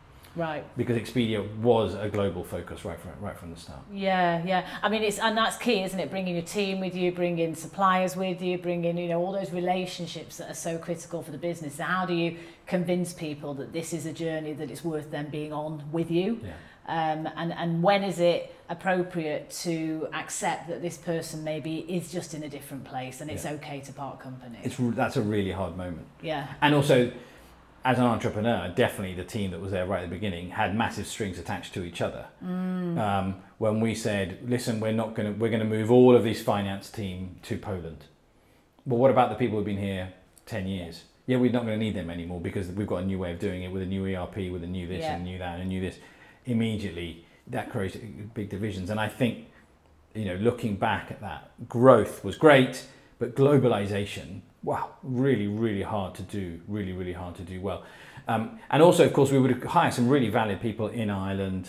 Right, because Expedia was a global focus right from right from the start. Yeah, yeah. I mean, it's and that's key, isn't it? Bringing your team with you, bringing suppliers with you, bringing you know all those relationships that are so critical for the business. So how do you convince people that this is a journey that it's worth them being on with you? Yeah. Um, and and when is it appropriate to accept that this person maybe is just in a different place and it's yeah. okay to part company? It's that's a really hard moment. Yeah, and also, as an entrepreneur, definitely the team that was there right at the beginning had massive strings attached to each other. Mm. Um, when we said, listen, we're not going to, we're going to move all of this finance team to Poland. Well, what about the people who've been here ten years? Yeah, we're not going to need them anymore because we've got a new way of doing it with a new E R P, with a new this yeah. and a new that and a new this. Immediately, that created big divisions. And I think, you know, looking back at that, growth was great, but globalization, wow, really, really hard to do, really, really hard to do well. Um, and also, of course, we would hire some really valued people in Ireland,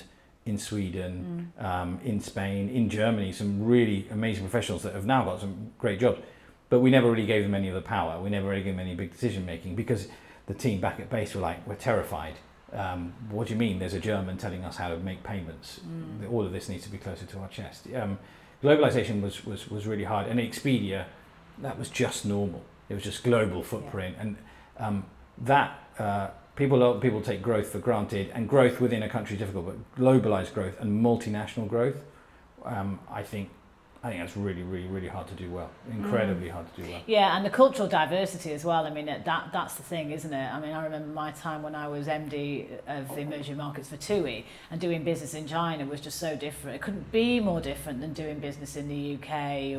in Sweden, mm. um, in Spain, in Germany, some really amazing professionals that have now got some great jobs. But we never really gave them any of the power. We never really gave them any big decision making because the team back at base were like, we're terrified. Um, what do you mean there's a German telling us how to make payments? Mm. All of this needs to be closer to our chest. Um, globalization was, was, was really hard. And Expedia, that was just normal. It was just global footprint, yeah. and um, that uh, people a lot of people take growth for granted, and growth within a country is difficult, but globalized growth and multinational growth, um, I think, I think that's really, really, really hard to do well. Incredibly mm. hard to do well. Yeah, and the cultural diversity as well. I mean, that that's the thing, isn't it? I mean, I remember my time when I was M D of emerging markets for TUI, and doing business in China was just so different. It couldn't be more different than doing business in the U K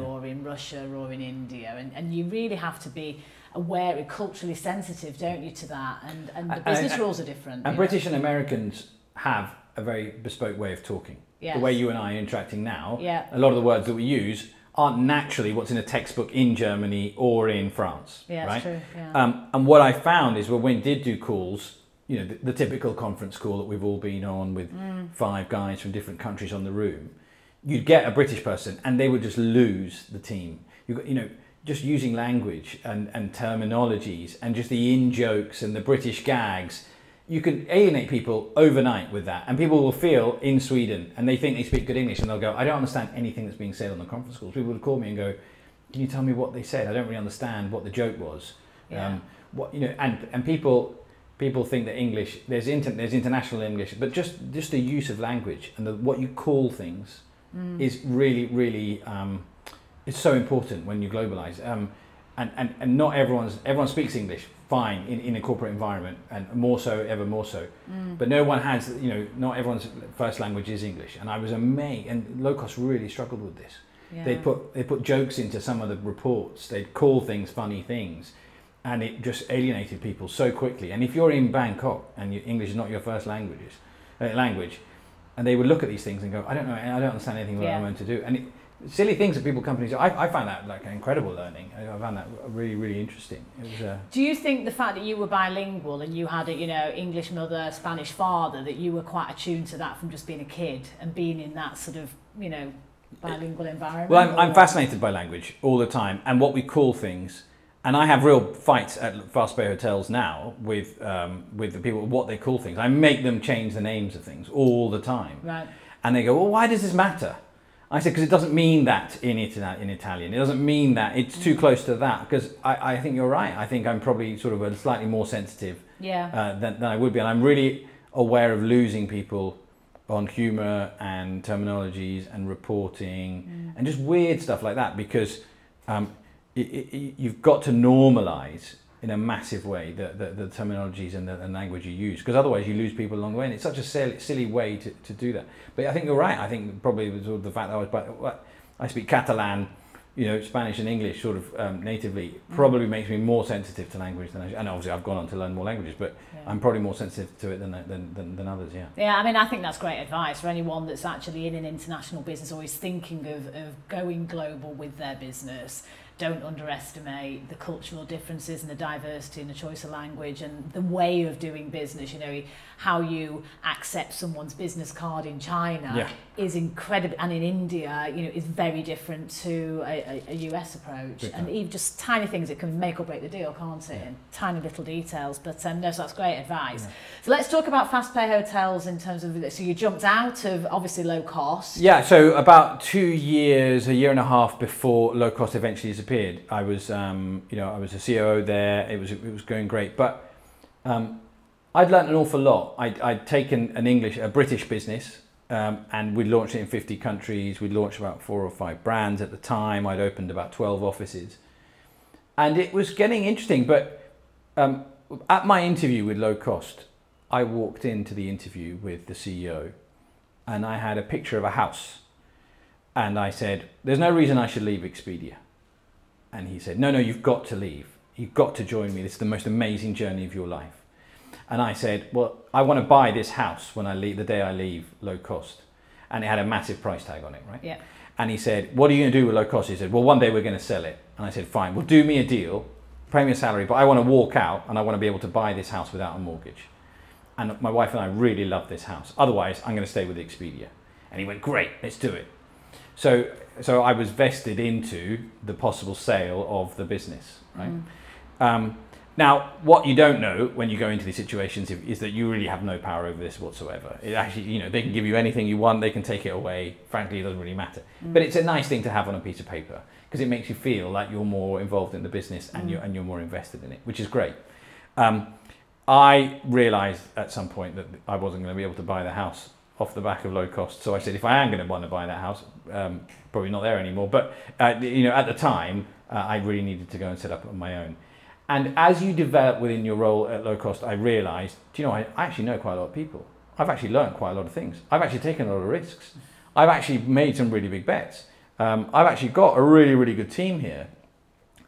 or in Russia or in India. And, and you really have to be aware and culturally sensitive, don't you, to that? And, and the business and, and, rules are different. And British know? and Americans have a very bespoke way of talking. Yes. The way you and I are interacting now, yeah. a lot of the words that we use aren't naturally what's in a textbook in Germany or in France. Yeah, right? That's true. Yeah. Um, and what I found is when we did do calls, you know, the, the typical conference call that we've all been on with mm. five guys from different countries on the room, you'd get a British person and they would just lose the team. You, you know, just using language and, and terminologies and just the in-jokes and the British gags, you can alienate people overnight with that. And people will feel in Sweden and they think they speak good English and they'll go, I don't understand anything that's being said on the conference calls. People would call me and go, can you tell me what they said? I don't really understand what the joke was. Yeah. Um, what, you know, and, and people people think that English, there's, inter, there's international English, but just, just the use of language and the, what you call things mm. is really, really, um, it's so important when you globalize. Um, and, and, and not everyone's, everyone speaks English fine in, in a corporate environment, and more so, ever more so. Mm. But no one has, you know, not everyone's first language is English. And I was amazed, and low cost really struggled with this. Yeah. They put they put jokes into some of the reports. They'd call things funny things, and it just alienated people so quickly. And if you're in Bangkok and your English is not your first languages, uh, language, and they would look at these things and go, I don't know, I don't understand anything what yeah. I'm meant to do. And it, silly things that people companies. I I found that like incredible learning. I found that really really interesting. It was, uh, do you think the fact that you were bilingual and you had a you know English mother, Spanish father, that you were quite attuned to that from just being a kid and being in that sort of you know. bilingual environment? Well, I'm, I'm fascinated by language all the time and what we call things. And I have real fights at Fast Pay Hotels now with um, with the people, what they call things. I make them change the names of things all the time. Right. And they go, well, why does this matter? I said, because it doesn't mean that in, Ita in Italian. It doesn't mean that. It's too close to that. Because I, I think you're right. I think I'm probably sort of a slightly more sensitive yeah. uh, than, than I would be. And I'm really aware of losing people on humour and terminologies and reporting mm. and just weird stuff like that, because um, it, it, you've got to normalise in a massive way the, the, the terminologies and the and language you use, because otherwise you lose people along the way, and it's such a silly, silly way to, to do that. But I think you're right. I think probably sort of the fact that I was, but I speak Catalan, you know, Spanish and English sort of um, natively probably mm. makes me more sensitive to language than I should. And obviously I've gone on to learn more languages, but yeah. I'm probably more sensitive to it than, than, than, than others, yeah. Yeah, I mean, I think that's great advice for anyone that's actually in an international business or is thinking of, of going global with their business. Don't underestimate the cultural differences and the diversity and the choice of language and the way of doing business. You know, how you accept someone's business card in China yeah. is incredible, and in India, you know, is very different to a, a U S approach. Good and time. Even just tiny things that can make or break the deal, can't it? Yeah. Tiny little details, but um, no, so that's great advice. Yeah. So let's talk about Fast Pay Hotels in terms of, so you jumped out of obviously low cost. Yeah, so about two years, a year and a half before low cost eventually is appeared. I was, um, you know, I was a C O O there. It was, it was going great, but um, I'd learned an awful lot. I'd, I'd taken an English, a British business, um, and we'd launched it in fifty countries. We'd launched about four or five brands at the time. I'd opened about twelve offices, and it was getting interesting. But um, at my interview with Low Cost, I walked into the interview with the C E O, and I had a picture of a house, and I said, "There's no reason I should leave Expedia." And he said, no, no, you've got to leave. You've got to join me. This is the most amazing journey of your life. And I said, well, I want to buy this house when I leave, the day I leave Low Cost. And it had a massive price tag on it, right? Yeah. And he said, what are you going to do with Low Cost? He said, well, one day we're going to sell it. And I said, fine, well, do me a deal, pay me a salary, but I want to walk out and I want to be able to buy this house without a mortgage. And my wife and I really love this house. Otherwise, I'm going to stay with Expedia. And he went, great, let's do it. So, so I was vested into the possible sale of the business, right? Mm. Um, now, what you don't know when you go into these situations is that you really have no power over this whatsoever. It actually, you know, they can give you anything you want, they can take it away. Frankly, it doesn't really matter. Mm. But it's a nice thing to have on a piece of paper because it makes you feel like you're more involved in the business and, mm. you're, and you're more invested in it, which is great. Um, I realized at some point that I wasn't going to be able to buy the house off the back of Low Cost. So I said, if I am going to want to buy that house, um, probably not there anymore. But uh, you know, at the time, uh, I really needed to go and set up on my own. And as you develop within your role at Low Cost, I realised, do you know, I actually know quite a lot of people. I've actually learned quite a lot of things. I've actually taken a lot of risks. I've actually made some really big bets. Um, I've actually got a really, really good team here.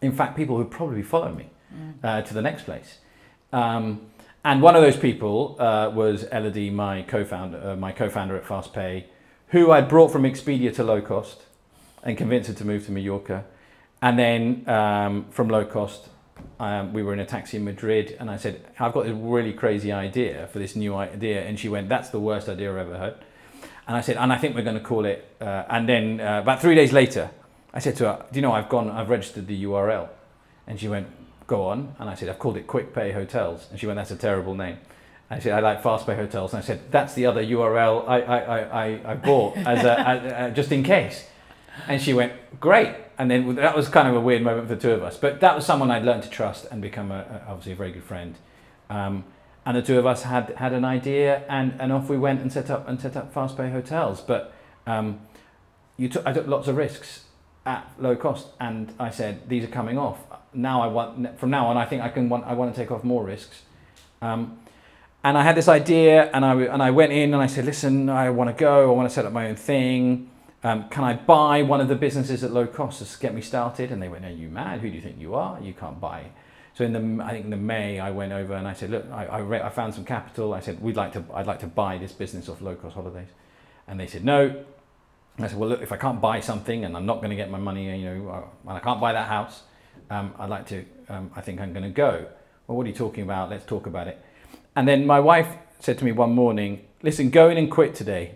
In fact, people who probably follow me uh, to the next place. Um, And one of those people uh, was Elodie, my co-founder, uh, my co-founder at Fast Pay, who I'd brought from Expedia to Low Cost, and convinced her to move to Mallorca. And then um, from Low Cost, um, we were in a taxi in Madrid, and I said, "I've got this really crazy idea for this new idea," and she went, "That's the worst idea I've ever heard." And I said, "And I think we're going to call it." Uh, and then uh, about three days later, I said to her, do you know, I've gone, I've registered the U R L. And she went, go on. And I said, I've called it Quick Pay Hotels. And she went, that's a terrible name. I said, I like Fast Pay Hotels. And I said, that's the other U R L I, I, I, I bought as a, as a, just in case. And she went, great. And then that was kind of a weird moment for the two of us. But that was someone I'd learned to trust and become, a, obviously, a very good friend. Um, and the two of us had, had an idea, and, and off we went and set up and set up Fast Pay Hotels. But um, you took, I took lots of risks at low cost, and I said, these are coming off. Now I want, from now on, I think I can want, I want to take off more risks. Um, and I had this idea, and I, and I went in and I said, listen, I want to go, I want to set up my own thing. Um, can I buy one of the businesses at low cost to get me started? And they went, are you mad? Who do you think you are? You can't buy. So in the, I think in the May, I went over and I said, look, I, I, re I found some capital. I said, we'd like to, I'd like to buy this business off Low Cost Holidays. And they said, no. And I said, well, look, if I can't buy something and I'm not going to get my money, you know, and I can't buy that house, um, I'd like to, um, I think I'm going to go. Well, what are you talking about? Let's talk about it. And then my wife said to me one morning, listen, go in and quit today.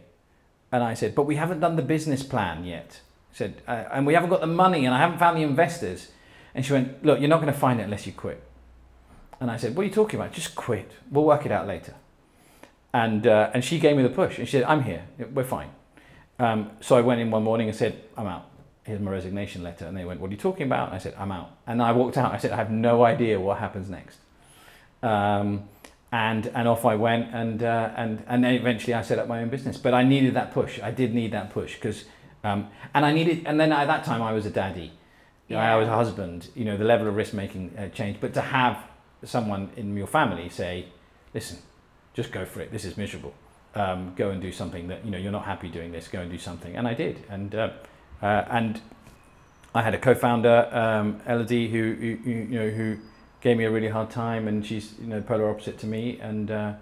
And I said, but we haven't done the business plan yet. I said, uh, and we haven't got the money and I haven't found the investors. And she went, look, you're not going to find it unless you quit. And I said, what are you talking about? Just quit. We'll work it out later. And, uh, and she gave me the push and she said, I'm here. We're fine. Um, so I went in one morning and said, I'm out. Here's my resignation letter. And they went, what are you talking about? And I said, I'm out. And I walked out. I said, I have no idea what happens next. Um, And, and off I went, and, uh, and, and then eventually I set up my own business. But I needed that push. I did need that push. Cause, um, and I needed, and then at that time I was a daddy. Yeah. I was a husband. You know, the level of risk making uh, changed. But to have someone in your family say, listen, just go for it. This is miserable. Um, go and do something that, you know, you're not happy doing this. Go and do something. And I did. And, uh, uh, and I had a co-founder, um, Elodie, who, who, you know, who, gave me a really hard time, and she's, you know, polar opposite to me, and uh,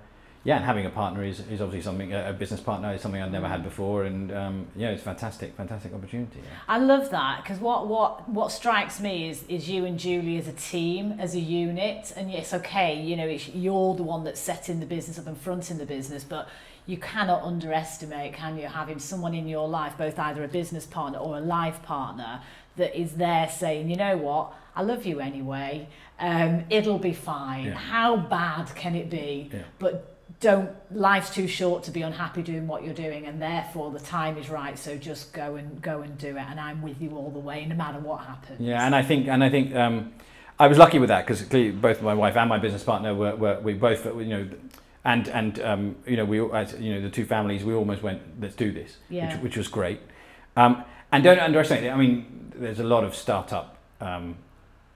yeah, and having a partner is, is obviously something, a business partner is something I've never had before, and um, yeah, it's a fantastic, fantastic opportunity. Yeah. I love that, because what, what, what strikes me is, is you and Julie as a team, as a unit, and it's okay, you know, it's, you're the one that's setting the business up and fronting the business, but you cannot underestimate, can you, having someone in your life, both either a business partner or a life partner, that is there saying, you know what, I love you anyway, um, it'll be fine, yeah. How bad can it be? Yeah. But don't, life's too short to be unhappy doing what you're doing, and therefore the time is right, so just go and go and do it, and I'm with you all the way, no matter what happens. Yeah, and I think, and I think um, I was lucky with that, because clearly both my wife and my business partner were, were we both, you know, and, and um, you know, we, you know, the two families, we almost went, let's do this, yeah. which, which was great. Um, and don't underestimate it, I mean, there's a lot of startup. Um,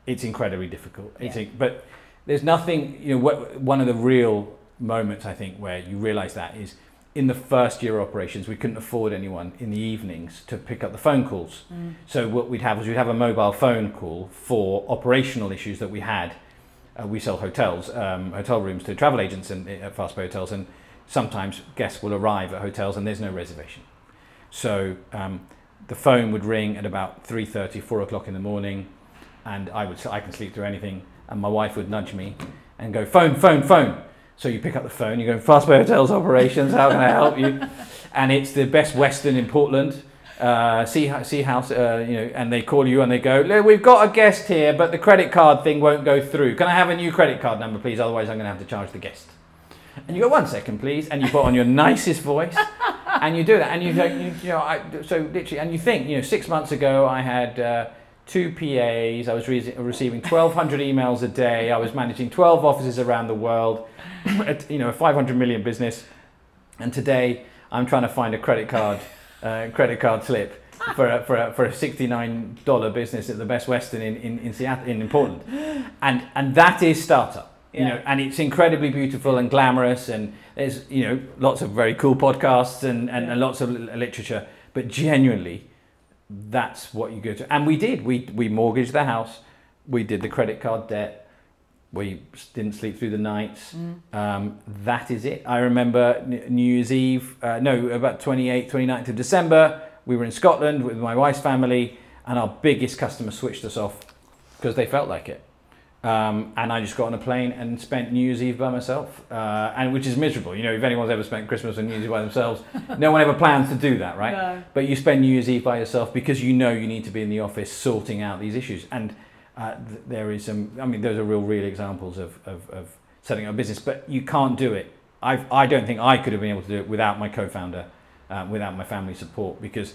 it's incredibly difficult. It's yeah. in, but there's nothing, you know, what, one of the real moments I think where you realize that is in the first year of operations, we couldn't afford anyone in the evenings to pick up the phone calls. Mm. So what we'd have was we'd have a mobile phone call for operational issues that we had. Uh, we sell hotels, um, hotel rooms to travel agents and at Fast Pay Hotels, and sometimes guests will arrive at hotels and there's no reservation. So, um, the phone would ring at about three thirty, four o'clock in the morning, and I would say, I can sleep through anything, and my wife would nudge me and go, phone, phone, phone. So you pick up the phone, you go, Fast Pay Hotels Operations, how can I help you? And it's the Best Western in Portland, uh, Sea House, uh, you know, and they call you and they go, look, we've got a guest here, but the credit card thing won't go through. Can I have a new credit card number, please? Otherwise, I'm going to have to charge the guest. And you go, one second, please. And you put on your nicest voice. And you do that, and you, you, you know, I, so literally, and you think, you know, six months ago I had uh, two P As, I was re receiving twelve hundred emails a day, I was managing twelve offices around the world, at, you know, a five hundred million business, and today I'm trying to find a credit card, uh, credit card slip for a, for a, for a sixty-nine dollar business at the Best Western in in, in Seattle, in, in Portland, and and that is startup. You yeah. know, and it's incredibly beautiful and glamorous, and there's, you know, lots of very cool podcasts and, and, yeah. and lots of literature, but genuinely that's what you go to. And we did, we, we mortgaged the house, we did the credit card debt, we didn't sleep through the nights, mm. um, that is it. I remember New Year's Eve, uh, no, about twenty-eighth, twenty-ninth of December, we were in Scotland with my wife's family, and our biggest customer switched us off because they felt like it. Um, and I just got on a plane and spent New Year's Eve by myself, uh, and which is miserable. You know, if anyone's ever spent Christmas and New Year's Eve by themselves, no one ever plans to do that, right? No. But you spend New Year's Eve by yourself because you know you need to be in the office sorting out these issues. And uh, th there is some, I mean, those are real, real examples of, of, of setting up a business, but you can't do it. I've, I don't think I could have been able to do it without my co-founder, uh, without my family support, because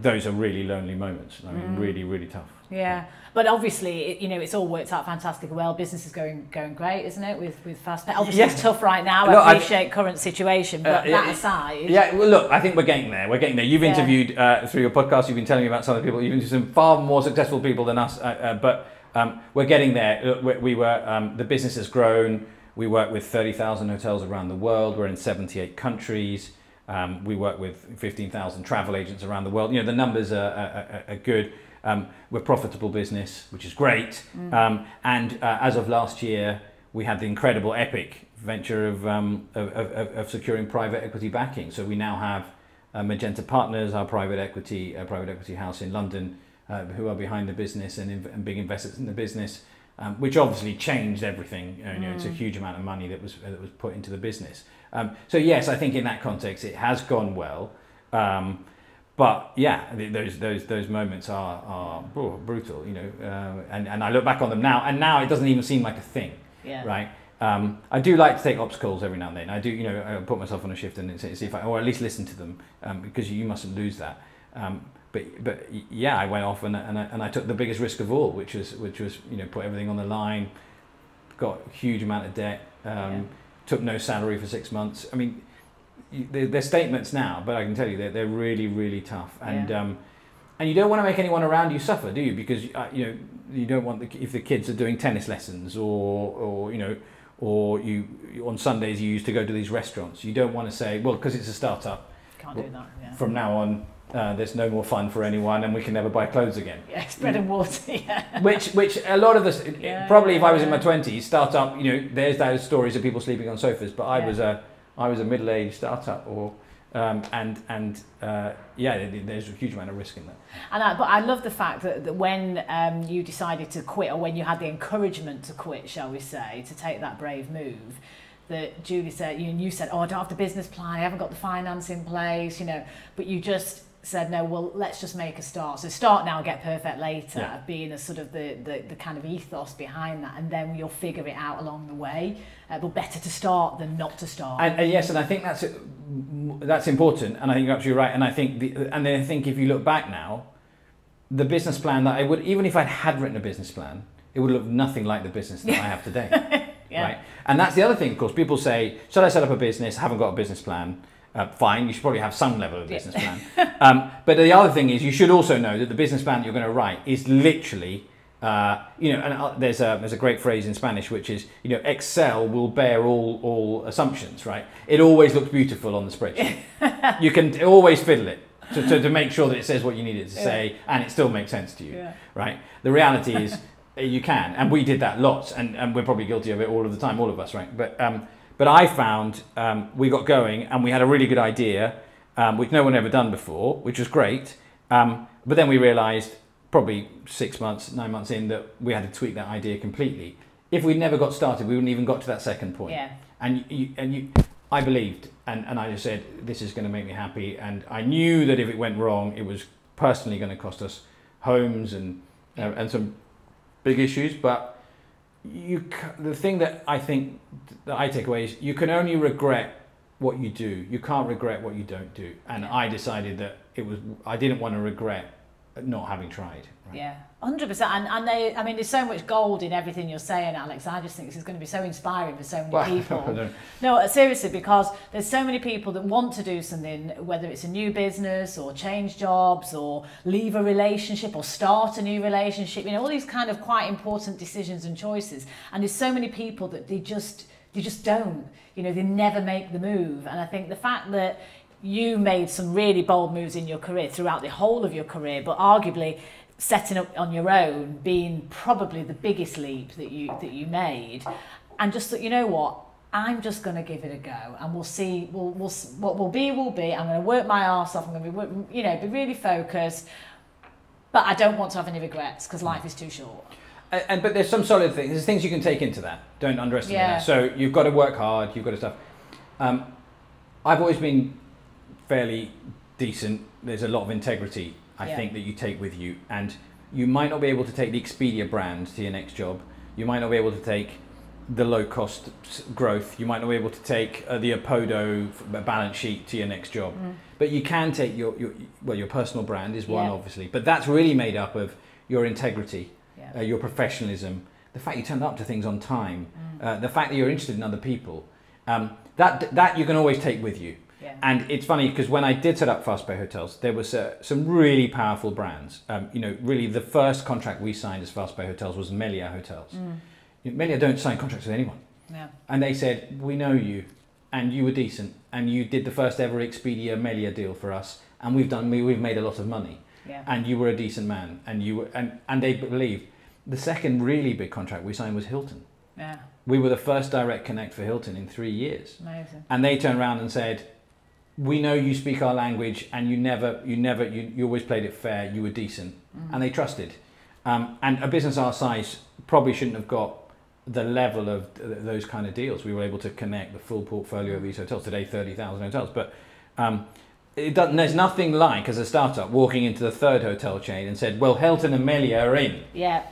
those are really lonely moments. I mean, mm. really, really tough. Yeah, but obviously, you know, it's all worked out fantastically well. Business is going going great, isn't it? With with Fast Pay, obviously, yeah. It's tough right now. Look, I appreciate I've, current situation, but uh, that it, aside, yeah. Well, look, I think we're getting there. We're getting there. You've yeah. interviewed uh, through your podcast. You've been telling me about some of the people. You've interviewed some far more successful people than us, uh, uh, but um, we're getting there. Look, we, we were um, the business has grown. We work with thirty thousand hotels around the world. We're in seventy-eight countries. Um, we work with fifteen thousand travel agents around the world. You know, the numbers are, are, are good. Um, we're a profitable business, which is great. Mm. Um, and uh, as of last year, we had the incredible epic venture of, um, of, of, of securing private equity backing. So we now have uh, Magenta Partners, our private equity, uh, private equity house in London, uh, who are behind the business and, inv and big investors in the business, um, which obviously changed everything. You know, mm. It's a huge amount of money that was, that was put into the business. Um, so yes, I think in that context it has gone well, um, but yeah, those those those moments are are oh, brutal, you know. Uh, and and I look back on them now, and now it doesn't even seem like a thing, yeah. right? Um, I do like to take obstacles every now and then. I do, you know, I put myself on a shift and see if I, or at least listen to them, um, because you mustn't lose that. Um, but but yeah, I went off and and I, and I took the biggest risk of all, which was which was you know, put everything on the line, got a huge amount of debt. Um, yeah. Took no salary for six months. I mean, they're, they're statements now, but I can tell you they're, they're really, really tough. And yeah. um, and you don't want to make anyone around you suffer, do you? Because uh, you know, you don't want the, if the kids are doing tennis lessons or or you know or you on Sundays you used to go to these restaurants. You don't want to say, well, because it's a startup. Can't do that. Yeah. From now on, uh, there's no more fun for anyone, and we can never buy clothes again. Yeah, it's bread and water. Yeah. Which, which a lot of us yeah, probably, yeah, if I was yeah. in my twenties, startup. You know, there's those stories of people sleeping on sofas, but I yeah. was a, I was a middle-aged startup, or, um, and and uh, yeah, there's a huge amount of risk in that. And I, but I love the fact that, that when um, you decided to quit, or when you had the encouragement to quit, shall we say, to take that brave move. That Julie said, you, you said, oh, I don't have the business plan, I haven't got the finance in place, you know, but you just said, no, well, let's just make a start. So start now, get perfect later, yeah. being a sort of the, the, the kind of ethos behind that, and then you'll figure it out along the way, uh, but better to start than not to start. And, uh, yes, and I think that's, that's important, and I think you're absolutely right, and I think, the, and I think if you look back now, the business plan that I would, even if I had written a business plan, it would look nothing like the business that I have today. Yeah. Right, and that's the other thing. Of course, people say, "Should I set up a business? Haven't got a business plan." Uh, fine, you should probably have some level of business yeah. plan. Um, but the other thing is, you should also know that the business plan that you're going to write is literally, uh, you know, and uh, there's a there's a great phrase in Spanish which is, you know, Excel will bear all all assumptions. Right, it always looks beautiful on the spreadsheet. You can always fiddle it to, to to make sure that it says what you need it to yeah. say, and it still makes sense to you. Yeah. Right, the reality is. You can, and we did that lots, and, and we're probably guilty of it all of the time, all of us, right? But um, but I found um, we got going, and we had a really good idea, um, which no one ever done before, which was great. Um, but then we realised, probably six months, nine months in, that we had to tweak that idea completely. If we'd never got started, we wouldn't even got to that second point. Yeah. And you, and you, I believed, and and I just said, this is going to make me happy, and I knew that if it went wrong, it was personally going to cost us homes and uh, and some. Big issues, but you, the thing that I think that I take away is you can only regret what you do. You can't regret what you don't do. And yeah. I decided that it was, I didn't want to regret not having tried. Right? Yeah, one hundred percent. And, and they, I mean, there's so much gold in everything you're saying, Alex. I just think this is going to be so inspiring for so many well, people. No, seriously, because there's so many people that want to do something, whether it's a new business or change jobs or leave a relationship or start a new relationship, you know, all these kind of quite important decisions and choices. And there's so many people that they just, they just don't, you know, they never make the move. And I think the fact that you made some really bold moves in your career throughout the whole of your career, but arguably setting up on your own being probably the biggest leap that you that you made, and just that, you know what, I'm just going to give it a go, and we'll see. We'll we'll what will be will be. I'm going to work my arse off. I'm going to be, you know, be really focused, but I don't want to have any regrets because life is too short. And, and but there's some solid things. There's things you can take into that. Don't underestimate yeah. that. So you've got to work hard. You've got to stuff. Um, I've always been fairly decent. There's a lot of integrity, I yeah. think, that you take with you. And you might not be able to take the Expedia brand to your next job. You might not be able to take the low-cost growth. You might not be able to take uh, the Opodo balance sheet to your next job. Mm. But you can take your, your, well, your personal brand is one, yeah. obviously. But that's really made up of your integrity, yeah. uh, your professionalism, the fact you turned up to things on time, mm. uh, the fact that you're interested in other people. Um, that, that you can always take with you. Yeah. And it's funny because when I did set up Fast Pay Hotels, there was uh, some really powerful brands. Um, you know, really the first contract we signed as Fast Pay Hotels was Melia Hotels. Mm. You know, Melia don't sign contracts with anyone. Yeah. And they said, we know you and you were decent and you did the first ever Expedia Melia deal for us and we've done, we, we've made a lot of money yeah. and you were a decent man and you were, and, and they believed. The second really big contract we signed was Hilton. Yeah. We were the first direct connect for Hilton in three years. Amazing. And they turned around and said, we know you speak our language and you never, you never, you, you always played it fair, you were decent. Mm-hmm. And they trusted. Um, and a business our size probably shouldn't have got the level of th those kind of deals. We were able to connect the full portfolio of these hotels. Today, thirty thousand hotels. But um, it doesn't, there's nothing like, as a startup, walking into the third hotel chain and said, well, Hilton and Melia are in. Yeah.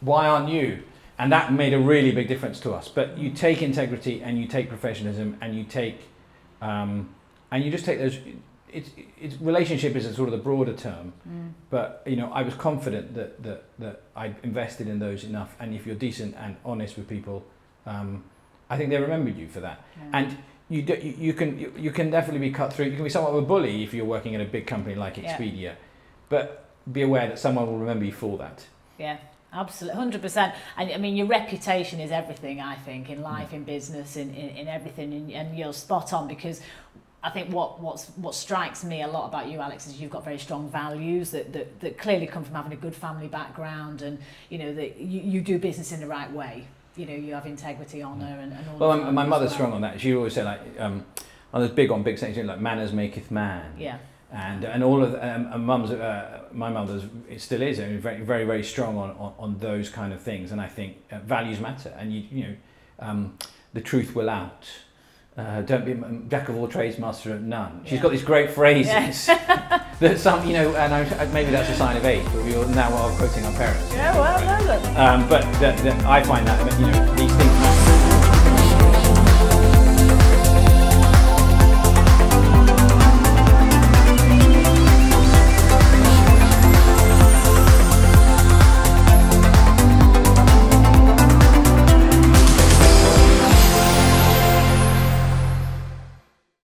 Why aren't you? And that made a really big difference to us. But you take integrity and you take professionalism and you take... Um, and you just take those, it's, it's, relationship is a sort of the broader term, mm. but you know, I was confident that, that, that I invested in those enough, and if you're decent and honest with people, um, I think they remembered you for that. Mm. And you, do, you, you, can, you, you can definitely be cut through, you can be somewhat of a bully if you're working at a big company like Expedia, yeah. but be aware that someone will remember you for that. Yeah. Absolutely, one hundred percent. And I mean, your reputation is everything, I think, in life, in business, in, in, in everything. And, and you're spot on, because I think what, what's, what strikes me a lot about you, Alex, is you've got very strong values that, that, that clearly come from having a good family background. And, you know, that you, you do business in the right way. You know, you have integrity, honour and, and all well, that. Well, my mother's well. strong on that. She always said, like, um, I was big on big things, like manners maketh man. Yeah. And and all of um, and mum's uh, my mother's it still is I mean, very very very strong on, on on those kind of things, and I think uh, values matter, and you you know um, the truth will out. Uh, don't be a jack of all trades, master of none. She's yeah. got these great phrases yeah. that some you know, and I, maybe that's a sign of age, but we all now are quoting our parents. Yeah, well, um, but the, the, I find that you know. These